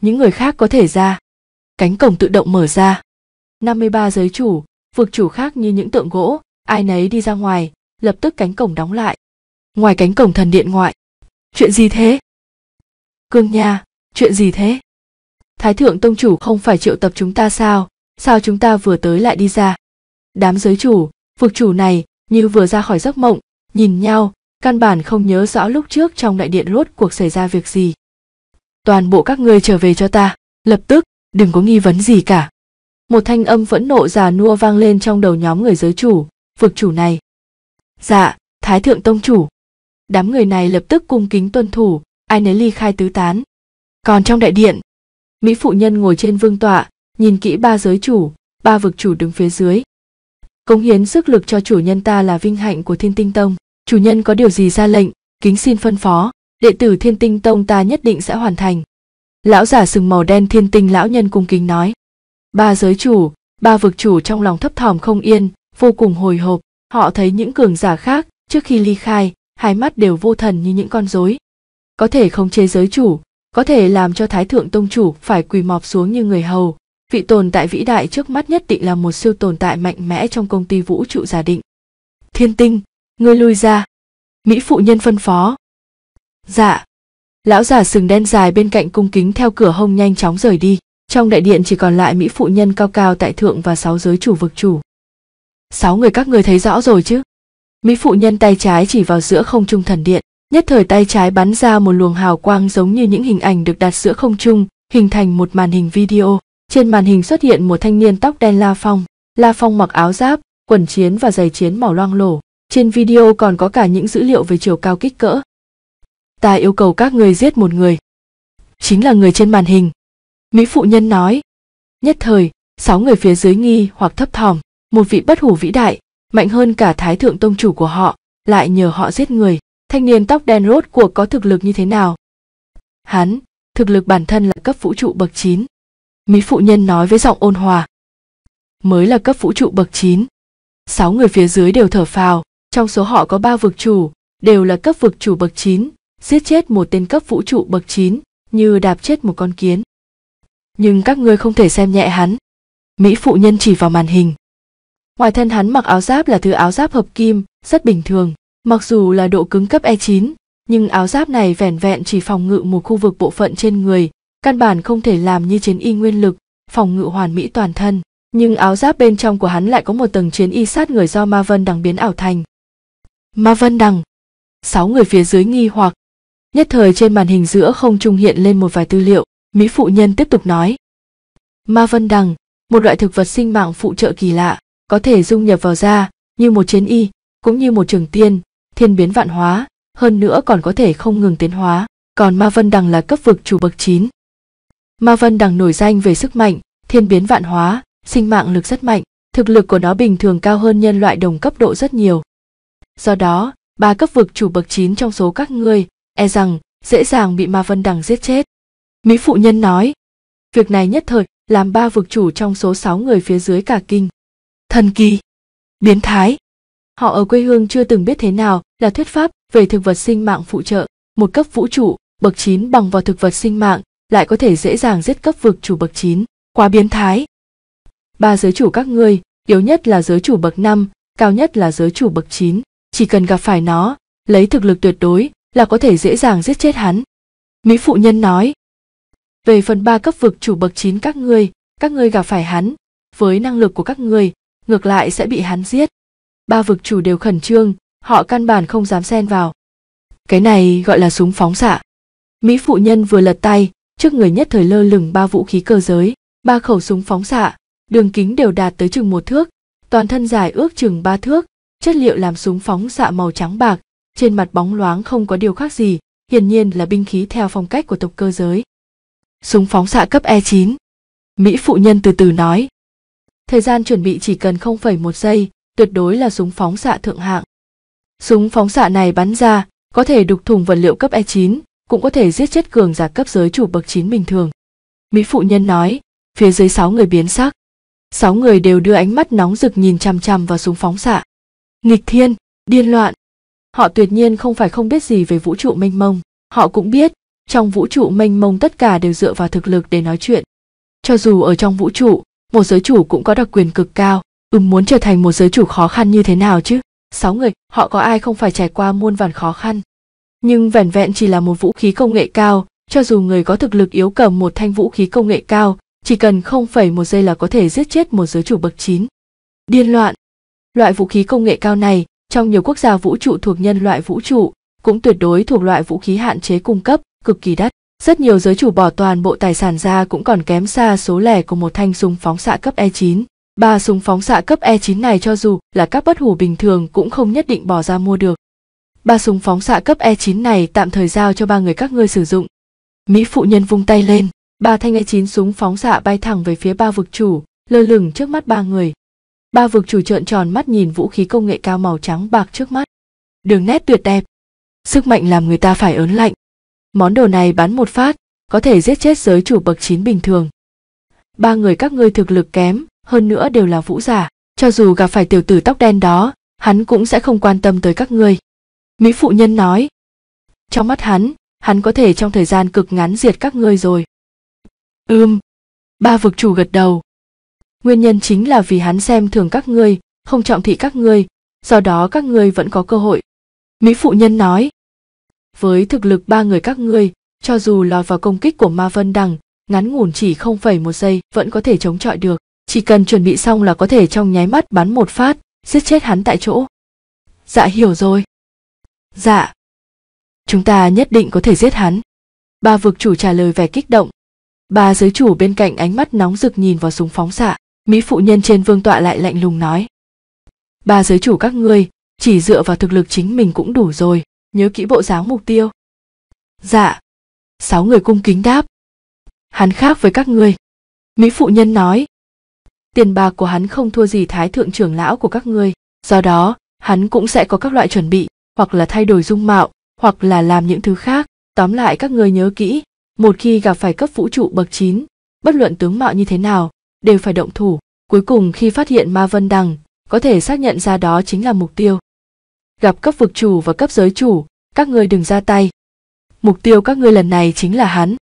Những người khác có thể ra. Cánh cổng tự động mở ra. 53 giới chủ, vực chủ khác như những tượng gỗ, ai nấy đi ra ngoài, lập tức cánh cổng đóng lại. Ngoài cánh cổng thần điện ngoại. Chuyện gì thế? Cương Nha, chuyện gì thế? Thái Thượng Tông Chủ không phải triệu tập chúng ta sao? Sao chúng ta vừa tới lại đi ra? Đám giới chủ, vực chủ này như vừa ra khỏi giấc mộng, nhìn nhau, căn bản không nhớ rõ lúc trước trong đại điện rốt cuộc xảy ra việc gì. Toàn bộ các ngươi trở về cho ta, lập tức, đừng có nghi vấn gì cả. Một thanh âm phẫn nộ già nua vang lên trong đầu nhóm người giới chủ, vực chủ này. Dạ, Thái Thượng Tông Chủ. Đám người này lập tức cung kính tuân thủ, ai nấy ly khai tứ tán. Còn trong đại điện, mỹ phụ nhân ngồi trên vương tọa, nhìn kỹ 3 giới chủ, 3 vực chủ đứng phía dưới. Cống hiến sức lực cho chủ nhân ta là vinh hạnh của Thiên Tinh Tông. Chủ nhân có điều gì ra lệnh, kính xin phân phó, đệ tử Thiên Tinh Tông ta nhất định sẽ hoàn thành. Lão giả sừng màu đen Thiên Tinh lão nhân cung kính nói. 3 giới chủ, 3 vực chủ trong lòng thấp thỏm không yên, vô cùng hồi hộp, họ thấy những cường giả khác trước khi ly khai, hai mắt đều vô thần như những con rối. Có thể khống chế giới chủ, có thể làm cho Thái Thượng Tông Chủ phải quỳ mọp xuống như người hầu. Vị tồn tại vĩ đại trước mắt nhất định là một siêu tồn tại mạnh mẽ trong công ty vũ trụ giả định. Thiên Tinh, ngươi lui ra. Mỹ phụ nhân phân phó. Dạ. Lão giả sừng đen dài bên cạnh cung kính theo cửa hông nhanh chóng rời đi. Trong đại điện chỉ còn lại mỹ phụ nhân cao cao tại thượng và 6 giới chủ vực chủ. 6 người các ngươi thấy rõ rồi chứ? Mỹ phụ nhân tay trái chỉ vào giữa không trung thần điện. Nhất thời tay trái bắn ra một luồng hào quang giống như những hình ảnh được đặt giữa không trung, hình thành một màn hình video. Trên màn hình xuất hiện một thanh niên tóc đen La Phong. La Phong mặc áo giáp, quần chiến và giày chiến màu loang lổ. Trên video còn có cả những dữ liệu về chiều cao kích cỡ. Ta yêu cầu các người giết một người. Chính là người trên màn hình. Mỹ phụ nhân nói. Nhất thời, 6 người phía dưới nghi hoặc thấp thỏm. Một vị bất hủ vĩ đại, mạnh hơn cả Thái Thượng Tông Chủ của họ, lại nhờ họ giết người. Thanh niên tóc đen rốt cuộc có thực lực như thế nào? Hắn, thực lực bản thân là cấp vũ trụ bậc 9. Mỹ phụ nhân nói với giọng ôn hòa. Mới là cấp vũ trụ bậc 9. 6 người phía dưới đều thở phào, trong số họ có 3 vực chủ, đều là cấp vực chủ bậc 9, giết chết một tên cấp vũ trụ bậc 9, như đạp chết một con kiến. Nhưng các ngươi không thể xem nhẹ hắn. Mỹ phụ nhân chỉ vào màn hình. Ngoài thân hắn mặc áo giáp là thứ áo giáp hợp kim, rất bình thường. Mặc dù là độ cứng cấp E9, nhưng áo giáp này vẻn vẹn chỉ phòng ngự một khu vực bộ phận trên người, căn bản không thể làm như chiến y nguyên lực, phòng ngự hoàn mỹ toàn thân, nhưng áo giáp bên trong của hắn lại có một tầng chiến y sát người do Ma Vân Đằng biến ảo thành. Ma Vân Đằng, 6 người phía dưới nghi hoặc. Nhất thời trên màn hình giữa không trung hiện lên một vài tư liệu, Mỹ phụ nhân tiếp tục nói. Ma Vân Đằng, một loại thực vật sinh mạng phụ trợ kỳ lạ, có thể dung nhập vào da, như một chiến y, cũng như một trường tiên, thiên biến vạn hóa, hơn nữa còn có thể không ngừng tiến hóa, còn Ma Vân Đằng là cấp vực chủ bậc 9. Ma Vân Đằng nổi danh về sức mạnh, thiên biến vạn hóa, sinh mạng lực rất mạnh, thực lực của nó bình thường cao hơn nhân loại đồng cấp độ rất nhiều. Do đó, 3 cấp vực chủ bậc 9 trong số các ngươi, e rằng dễ dàng bị Ma Vân Đằng giết chết. Mỹ phụ nhân nói, việc này nhất thời làm 3 vực chủ trong số 6 người phía dưới cả kinh. Thần kỳ, biến thái. Họ ở quê hương chưa từng biết thế nào là thuyết pháp về thực vật sinh mạng phụ trợ, một cấp vũ trụ, bậc 9 bằng vào thực vật sinh mạng, lại có thể dễ dàng giết cấp vực chủ bậc 9, quá biến thái. 3 giới chủ các ngươi, yếu nhất là giới chủ bậc 5, cao nhất là giới chủ bậc 9, chỉ cần gặp phải nó, lấy thực lực tuyệt đối là có thể dễ dàng giết chết hắn. Mỹ phụ nhân nói, về phần 3 cấp vực chủ bậc 9 các ngươi gặp phải hắn, với năng lực của các ngươi, ngược lại sẽ bị hắn giết. 3 vực chủ đều khẩn trương, họ căn bản không dám xen vào. Cái này gọi là súng phóng xạ. Mỹ phụ nhân vừa lật tay, trước người nhất thời lơ lửng 3 vũ khí cơ giới, 3 khẩu súng phóng xạ, đường kính đều đạt tới chừng 1 thước, toàn thân dài ước chừng 3 thước, chất liệu làm súng phóng xạ màu trắng bạc, trên mặt bóng loáng không có điều khác gì, hiển nhiên là binh khí theo phong cách của tộc cơ giới. Súng phóng xạ cấp E9. Mỹ phụ nhân từ từ nói. Thời gian chuẩn bị chỉ cần 0,1 giây, tuyệt đối là súng phóng xạ thượng hạng. Súng phóng xạ này bắn ra, có thể đục thủng vật liệu cấp E9, cũng có thể giết chết cường giả cấp giới chủ bậc 9 bình thường. Mỹ phụ nhân nói, phía dưới 6 người biến sắc. 6 người đều đưa ánh mắt nóng rực nhìn chằm chằm vào súng phóng xạ. Nghịch thiên, điên loạn. Họ tuyệt nhiên không phải không biết gì về vũ trụ mênh mông, họ cũng biết, trong vũ trụ mênh mông tất cả đều dựa vào thực lực để nói chuyện. Cho dù ở trong vũ trụ, một giới chủ cũng có đặc quyền cực cao, muốn trở thành một giới chủ khó khăn như thế nào chứ? 6 người, họ có ai không phải trải qua muôn vàn khó khăn. Nhưng vẻn vẹn chỉ là một vũ khí công nghệ cao, cho dù người có thực lực yếu cầm một thanh vũ khí công nghệ cao, chỉ cần 0,1 giây là có thể giết chết một giới chủ bậc 9. Điên loạn. Loại vũ khí công nghệ cao này, trong nhiều quốc gia vũ trụ thuộc nhân loại vũ trụ, cũng tuyệt đối thuộc loại vũ khí hạn chế cung cấp, cực kỳ đắt. Rất nhiều giới chủ bỏ toàn bộ tài sản ra cũng còn kém xa số lẻ của một thanh súng phóng xạ cấp E9. 3 súng phóng xạ cấp E9 này cho dù là các bất hủ bình thường cũng không nhất định bỏ ra mua được. 3 súng phóng xạ cấp E9 này tạm thời giao cho 3 người các ngươi sử dụng. Mỹ phụ nhân vung tay lên, 3 thanh E9 súng phóng xạ bay thẳng về phía 3 vực chủ, lơ lửng trước mắt 3 người. 3 vực chủ trợn tròn mắt nhìn vũ khí công nghệ cao màu trắng bạc trước mắt. Đường nét tuyệt đẹp, sức mạnh làm người ta phải ớn lạnh. Món đồ này bắn một phát, có thể giết chết giới chủ bậc 9 bình thường. 3 người các ngươi thực lực kém, hơn nữa đều là vũ giả, cho dù gặp phải tiểu tử tóc đen đó, hắn cũng sẽ không quan tâm tới các ngươi. Mỹ phụ nhân nói. Trong mắt hắn có thể trong thời gian cực ngắn diệt các ngươi rồi. 3 vực chủ gật đầu. Nguyên nhân chính là vì hắn xem thường các ngươi, không trọng thị các ngươi, do đó các ngươi vẫn có cơ hội. Mỹ phụ nhân nói. Với thực lực 3 người các ngươi, cho dù lọt vào công kích của Ma Vân Đằng, ngắn ngủn chỉ 0,1 giây vẫn có thể chống chọi được. Chỉ cần chuẩn bị xong là có thể trong nháy mắt bắn một phát, giết chết hắn tại chỗ. Dạ hiểu rồi. Dạ. Chúng ta nhất định có thể giết hắn. 3 vực chủ trả lời vẻ kích động. 3 giới chủ bên cạnh ánh mắt nóng rực nhìn vào súng phóng xạ. Mỹ phụ nhân trên vương tọa lại lạnh lùng nói. 3 giới chủ các ngươi, chỉ dựa vào thực lực chính mình cũng đủ rồi. Nhớ kỹ bộ dáng mục tiêu. Dạ. 6 người cung kính đáp. Hắn khác với các ngươi. Mỹ phụ nhân nói. Tiền bạc của hắn không thua gì thái thượng trưởng lão của các ngươi, do đó hắn cũng sẽ có các loại chuẩn bị, hoặc là thay đổi dung mạo, hoặc là làm những thứ khác. Tóm lại các ngươi nhớ kỹ, một khi gặp phải cấp vũ trụ bậc 9, bất luận tướng mạo như thế nào, đều phải động thủ. Cuối cùng khi phát hiện Ma Vân Đằng, có thể xác nhận ra đó chính là mục tiêu. Gặp cấp vực chủ và cấp giới chủ, các ngươi đừng ra tay. Mục tiêu các ngươi lần này chính là hắn.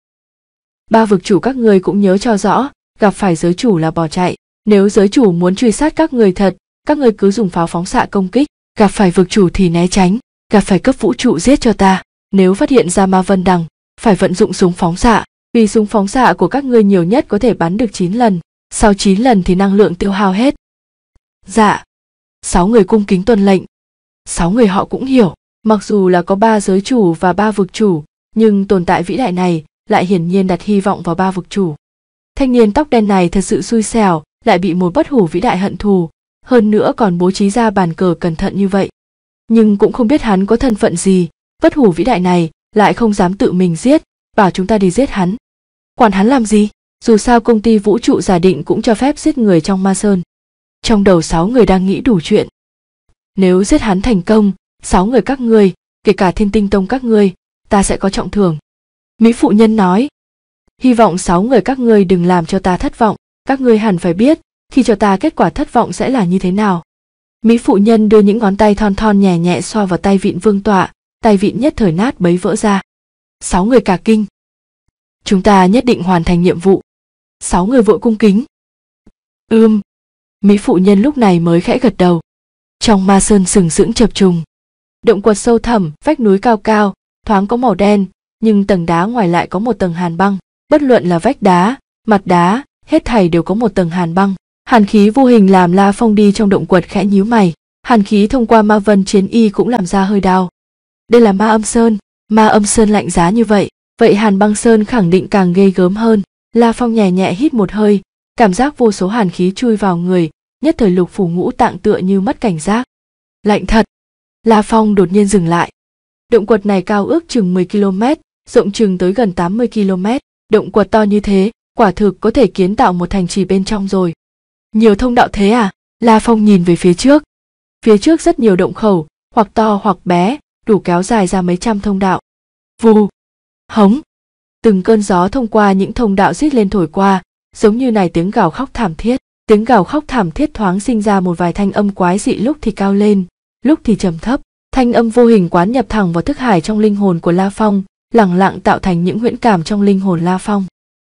3 vực chủ các ngươi cũng nhớ cho rõ, gặp phải giới chủ là bỏ chạy. Nếu giới chủ muốn truy sát các người thật, các người cứ dùng pháo phóng xạ công kích, gặp phải vực chủ thì né tránh, gặp phải cấp vũ trụ giết cho ta. Nếu phát hiện ra Ma Vân Đằng, phải vận dụng súng phóng xạ, vì súng phóng xạ của các ngươi nhiều nhất có thể bắn được 9 lần, sau 9 lần thì năng lượng tiêu hao hết. Dạ. 6 người cung kính tuân lệnh. 6 người họ cũng hiểu, mặc dù là có 3 giới chủ và 3 vực chủ, nhưng tồn tại vĩ đại này lại hiển nhiên đặt hy vọng vào 3 vực chủ. Thanh niên tóc đen này thật sự xui xẻo, lại bị một bất hủ vĩ đại hận thù, hơn nữa còn bố trí ra bàn cờ cẩn thận như vậy. Nhưng cũng không biết hắn có thân phận gì, bất hủ vĩ đại này lại không dám tự mình giết, bảo chúng ta đi giết hắn. Quản hắn làm gì, dù sao công ty vũ trụ giả định cũng cho phép giết người trong Ma Sơn. Trong đầu 6 người đang nghĩ đủ chuyện. Nếu giết hắn thành công, 6 người các ngươi, kể cả Thiên Tinh Tông các ngươi, ta sẽ có trọng thưởng. Mỹ phụ nhân nói, hy vọng 6 người các ngươi đừng làm cho ta thất vọng, các ngươi hẳn phải biết khi cho ta kết quả thất vọng sẽ là như thế nào. Mỹ phụ nhân đưa những ngón tay thon thon nhẹ nhẹ xoa vào tay vịn vương tọa, tay vịn nhất thời nát bấy vỡ ra. 6 người cả kinh. Chúng ta nhất định hoàn thành nhiệm vụ. 6 người vội cung kính. Mỹ phụ nhân lúc này mới khẽ gật đầu. Trong Ma Sơn sừng sững chập trùng, động quật sâu thẳm, vách núi cao cao, thoáng có màu đen, nhưng tầng đá ngoài lại có một tầng hàn băng, bất luận là vách đá, mặt đá, hết thảy đều có một tầng hàn băng. Hàn khí vô hình làm La Phong đi trong động quật khẽ nhíu mày, hàn khí thông qua ma vân chiến y cũng làm ra hơi đau. Đây là Ma Âm Sơn lạnh giá như vậy, vậy Hàn Băng Sơn khẳng định càng ghê gớm hơn. La Phong nhẹ nhẹ hít một hơi, cảm giác vô số hàn khí chui vào người, nhất thời lục phủ ngũ tạng tựa như mất cảnh giác. Lạnh thật. La Phong đột nhiên dừng lại. Động quật này cao ước chừng 10 km, rộng chừng tới gần 80 km, động quật to như thế, quả thực có thể kiến tạo một thành trì bên trong rồi. Nhiều thông đạo thế à? La Phong nhìn về phía trước. Phía trước rất nhiều động khẩu, hoặc to hoặc bé, đủ kéo dài ra mấy trăm thông đạo. Vù, hống. Từng cơn gió thông qua những thông đạo rít lên thổi qua, giống như này tiếng gào khóc thảm thiết. Tiếng gào khóc thảm thiết thoáng sinh ra một vài thanh âm quái dị, lúc thì cao lên, lúc thì trầm thấp. Thanh âm vô hình quán nhập thẳng vào thức hải trong linh hồn của La Phong, lẳng lặng tạo thành những huyễn cảm trong linh hồn La Phong.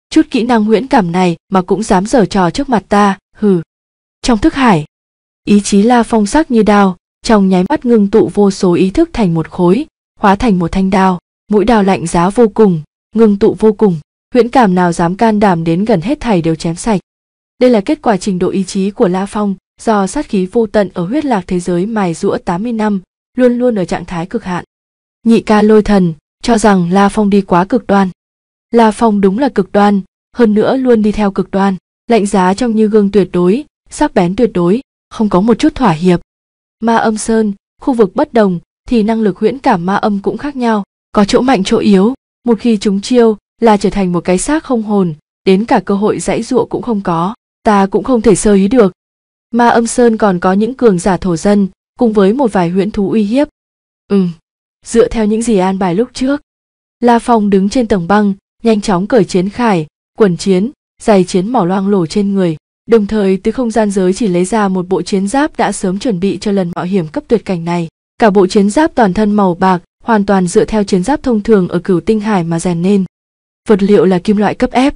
Chút kỹ năng huyễn cảm này mà cũng dám giở trò trước mặt ta, hừ. Trong thức hải, ý chí La Phong sắc như đao, trong nháy mắt ngưng tụ vô số ý thức thành một khối, hóa thành một thanh đao, mũi đao lạnh giá vô cùng, ngưng tụ vô cùng, huyễn cảm nào dám can đảm đến gần hết thảy đều chém sạch. Đây là kết quả trình độ ý chí của La Phong, do sát khí vô tận ở huyết lạc thế giới mài giũa 80 năm, luôn luôn ở trạng thái cực hạn. Nhị ca Lôi Thần cho rằng La Phong đi quá cực đoan. La Phong đúng là cực đoan, hơn nữa luôn đi theo cực đoan, lạnh giá trong như gương tuyệt đối, sắc bén tuyệt đối, không có một chút thỏa hiệp. Ma Âm Sơn, khu vực bất đồng thì năng lực huyễn cảm ma âm cũng khác nhau, có chỗ mạnh chỗ yếu, một khi trúng chiêu là trở thành một cái xác không hồn, đến cả cơ hội giãy giụa cũng không có, ta cũng không thể sơ ý được. Ma Âm Sơn còn có những cường giả thổ dân, cùng với một vài huyễn thú uy hiếp. Dựa theo những gì an bài lúc trước, La Phong đứng trên tầng băng, nhanh chóng cởi chiến khải, quần chiến, giày chiến màu loang lổ trên người, đồng thời từ không gian giới chỉ lấy ra một bộ chiến giáp đã sớm chuẩn bị cho lần mạo hiểm cấp tuyệt cảnh này. Cả bộ chiến giáp toàn thân màu bạc, hoàn toàn dựa theo chiến giáp thông thường ở Cửu Tinh Hải mà rèn nên. Vật liệu là kim loại cấp F.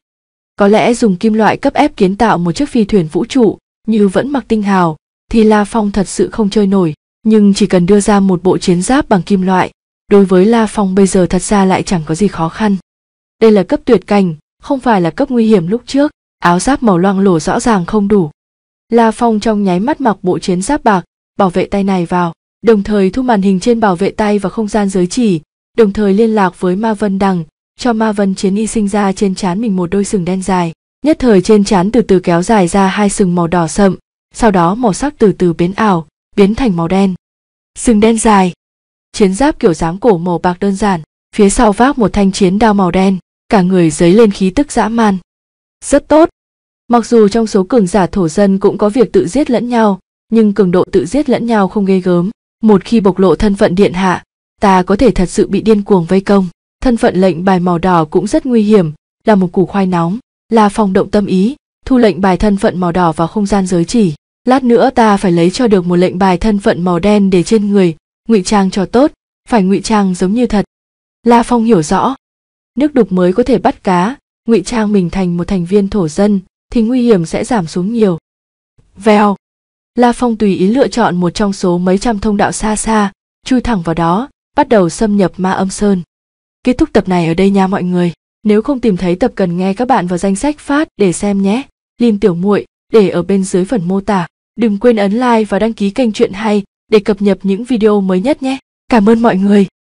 Có lẽ dùng kim loại cấp F kiến tạo một chiếc phi thuyền vũ trụ, như vẫn mặc tinh hào, thì La Phong thật sự không chơi nổi, nhưng chỉ cần đưa ra một bộ chiến giáp bằng kim loại, đối với La Phong bây giờ thật ra lại chẳng có gì khó khăn. Đây là cấp tuyệt cảnh, không phải là cấp nguy hiểm lúc trước, áo giáp màu loang lổ rõ ràng không đủ. La Phong trong nháy mắt mặc bộ chiến giáp bạc, bảo vệ tay này vào, đồng thời thu màn hình trên bảo vệ tay vào không gian giới chỉ, đồng thời liên lạc với Ma Vân Đằng, cho Ma Vân Chiến Y sinh ra trên trán mình một đôi sừng đen dài, nhất thời trên trán từ từ kéo dài ra hai sừng màu đỏ sậm, sau đó màu sắc từ từ biến ảo, biến thành màu đen. Sừng đen dài, chiến giáp kiểu dáng cổ màu bạc đơn giản, phía sau vác một thanh chiến đao màu đen, cả người dấy lên khí tức dã man. Rất tốt. Mặc dù trong số cường giả thổ dân cũng có việc tự giết lẫn nhau, nhưng cường độ tự giết lẫn nhau không ghê gớm, một khi bộc lộ thân phận điện hạ, ta có thể thật sự bị điên cuồng vây công. Thân phận lệnh bài màu đỏ cũng rất nguy hiểm, là một củ khoai nóng. La Phong động tâm ý, thu lệnh bài thân phận màu đỏ vào không gian giới chỉ. Lát nữa ta phải lấy cho được một lệnh bài thân phận màu đen để trên người, ngụy trang cho tốt, phải ngụy trang giống như thật. La Phong hiểu rõ, nước đục mới có thể bắt cá, ngụy trang mình thành một thành viên thổ dân thì nguy hiểm sẽ giảm xuống nhiều. Vèo, La Phong tùy ý lựa chọn một trong số mấy trăm thông đạo xa xa, chui thẳng vào đó, bắt đầu xâm nhập Ma Âm Sơn. Kết thúc tập này ở đây nha mọi người. Nếu không tìm thấy tập cần nghe, các bạn vào danh sách phát để xem nhé. Link tiểu muội để ở bên dưới phần mô tả. Đừng quên ấn like và đăng ký kênh Chuyện Hay để cập nhật những video mới nhất nhé. Cảm ơn mọi người.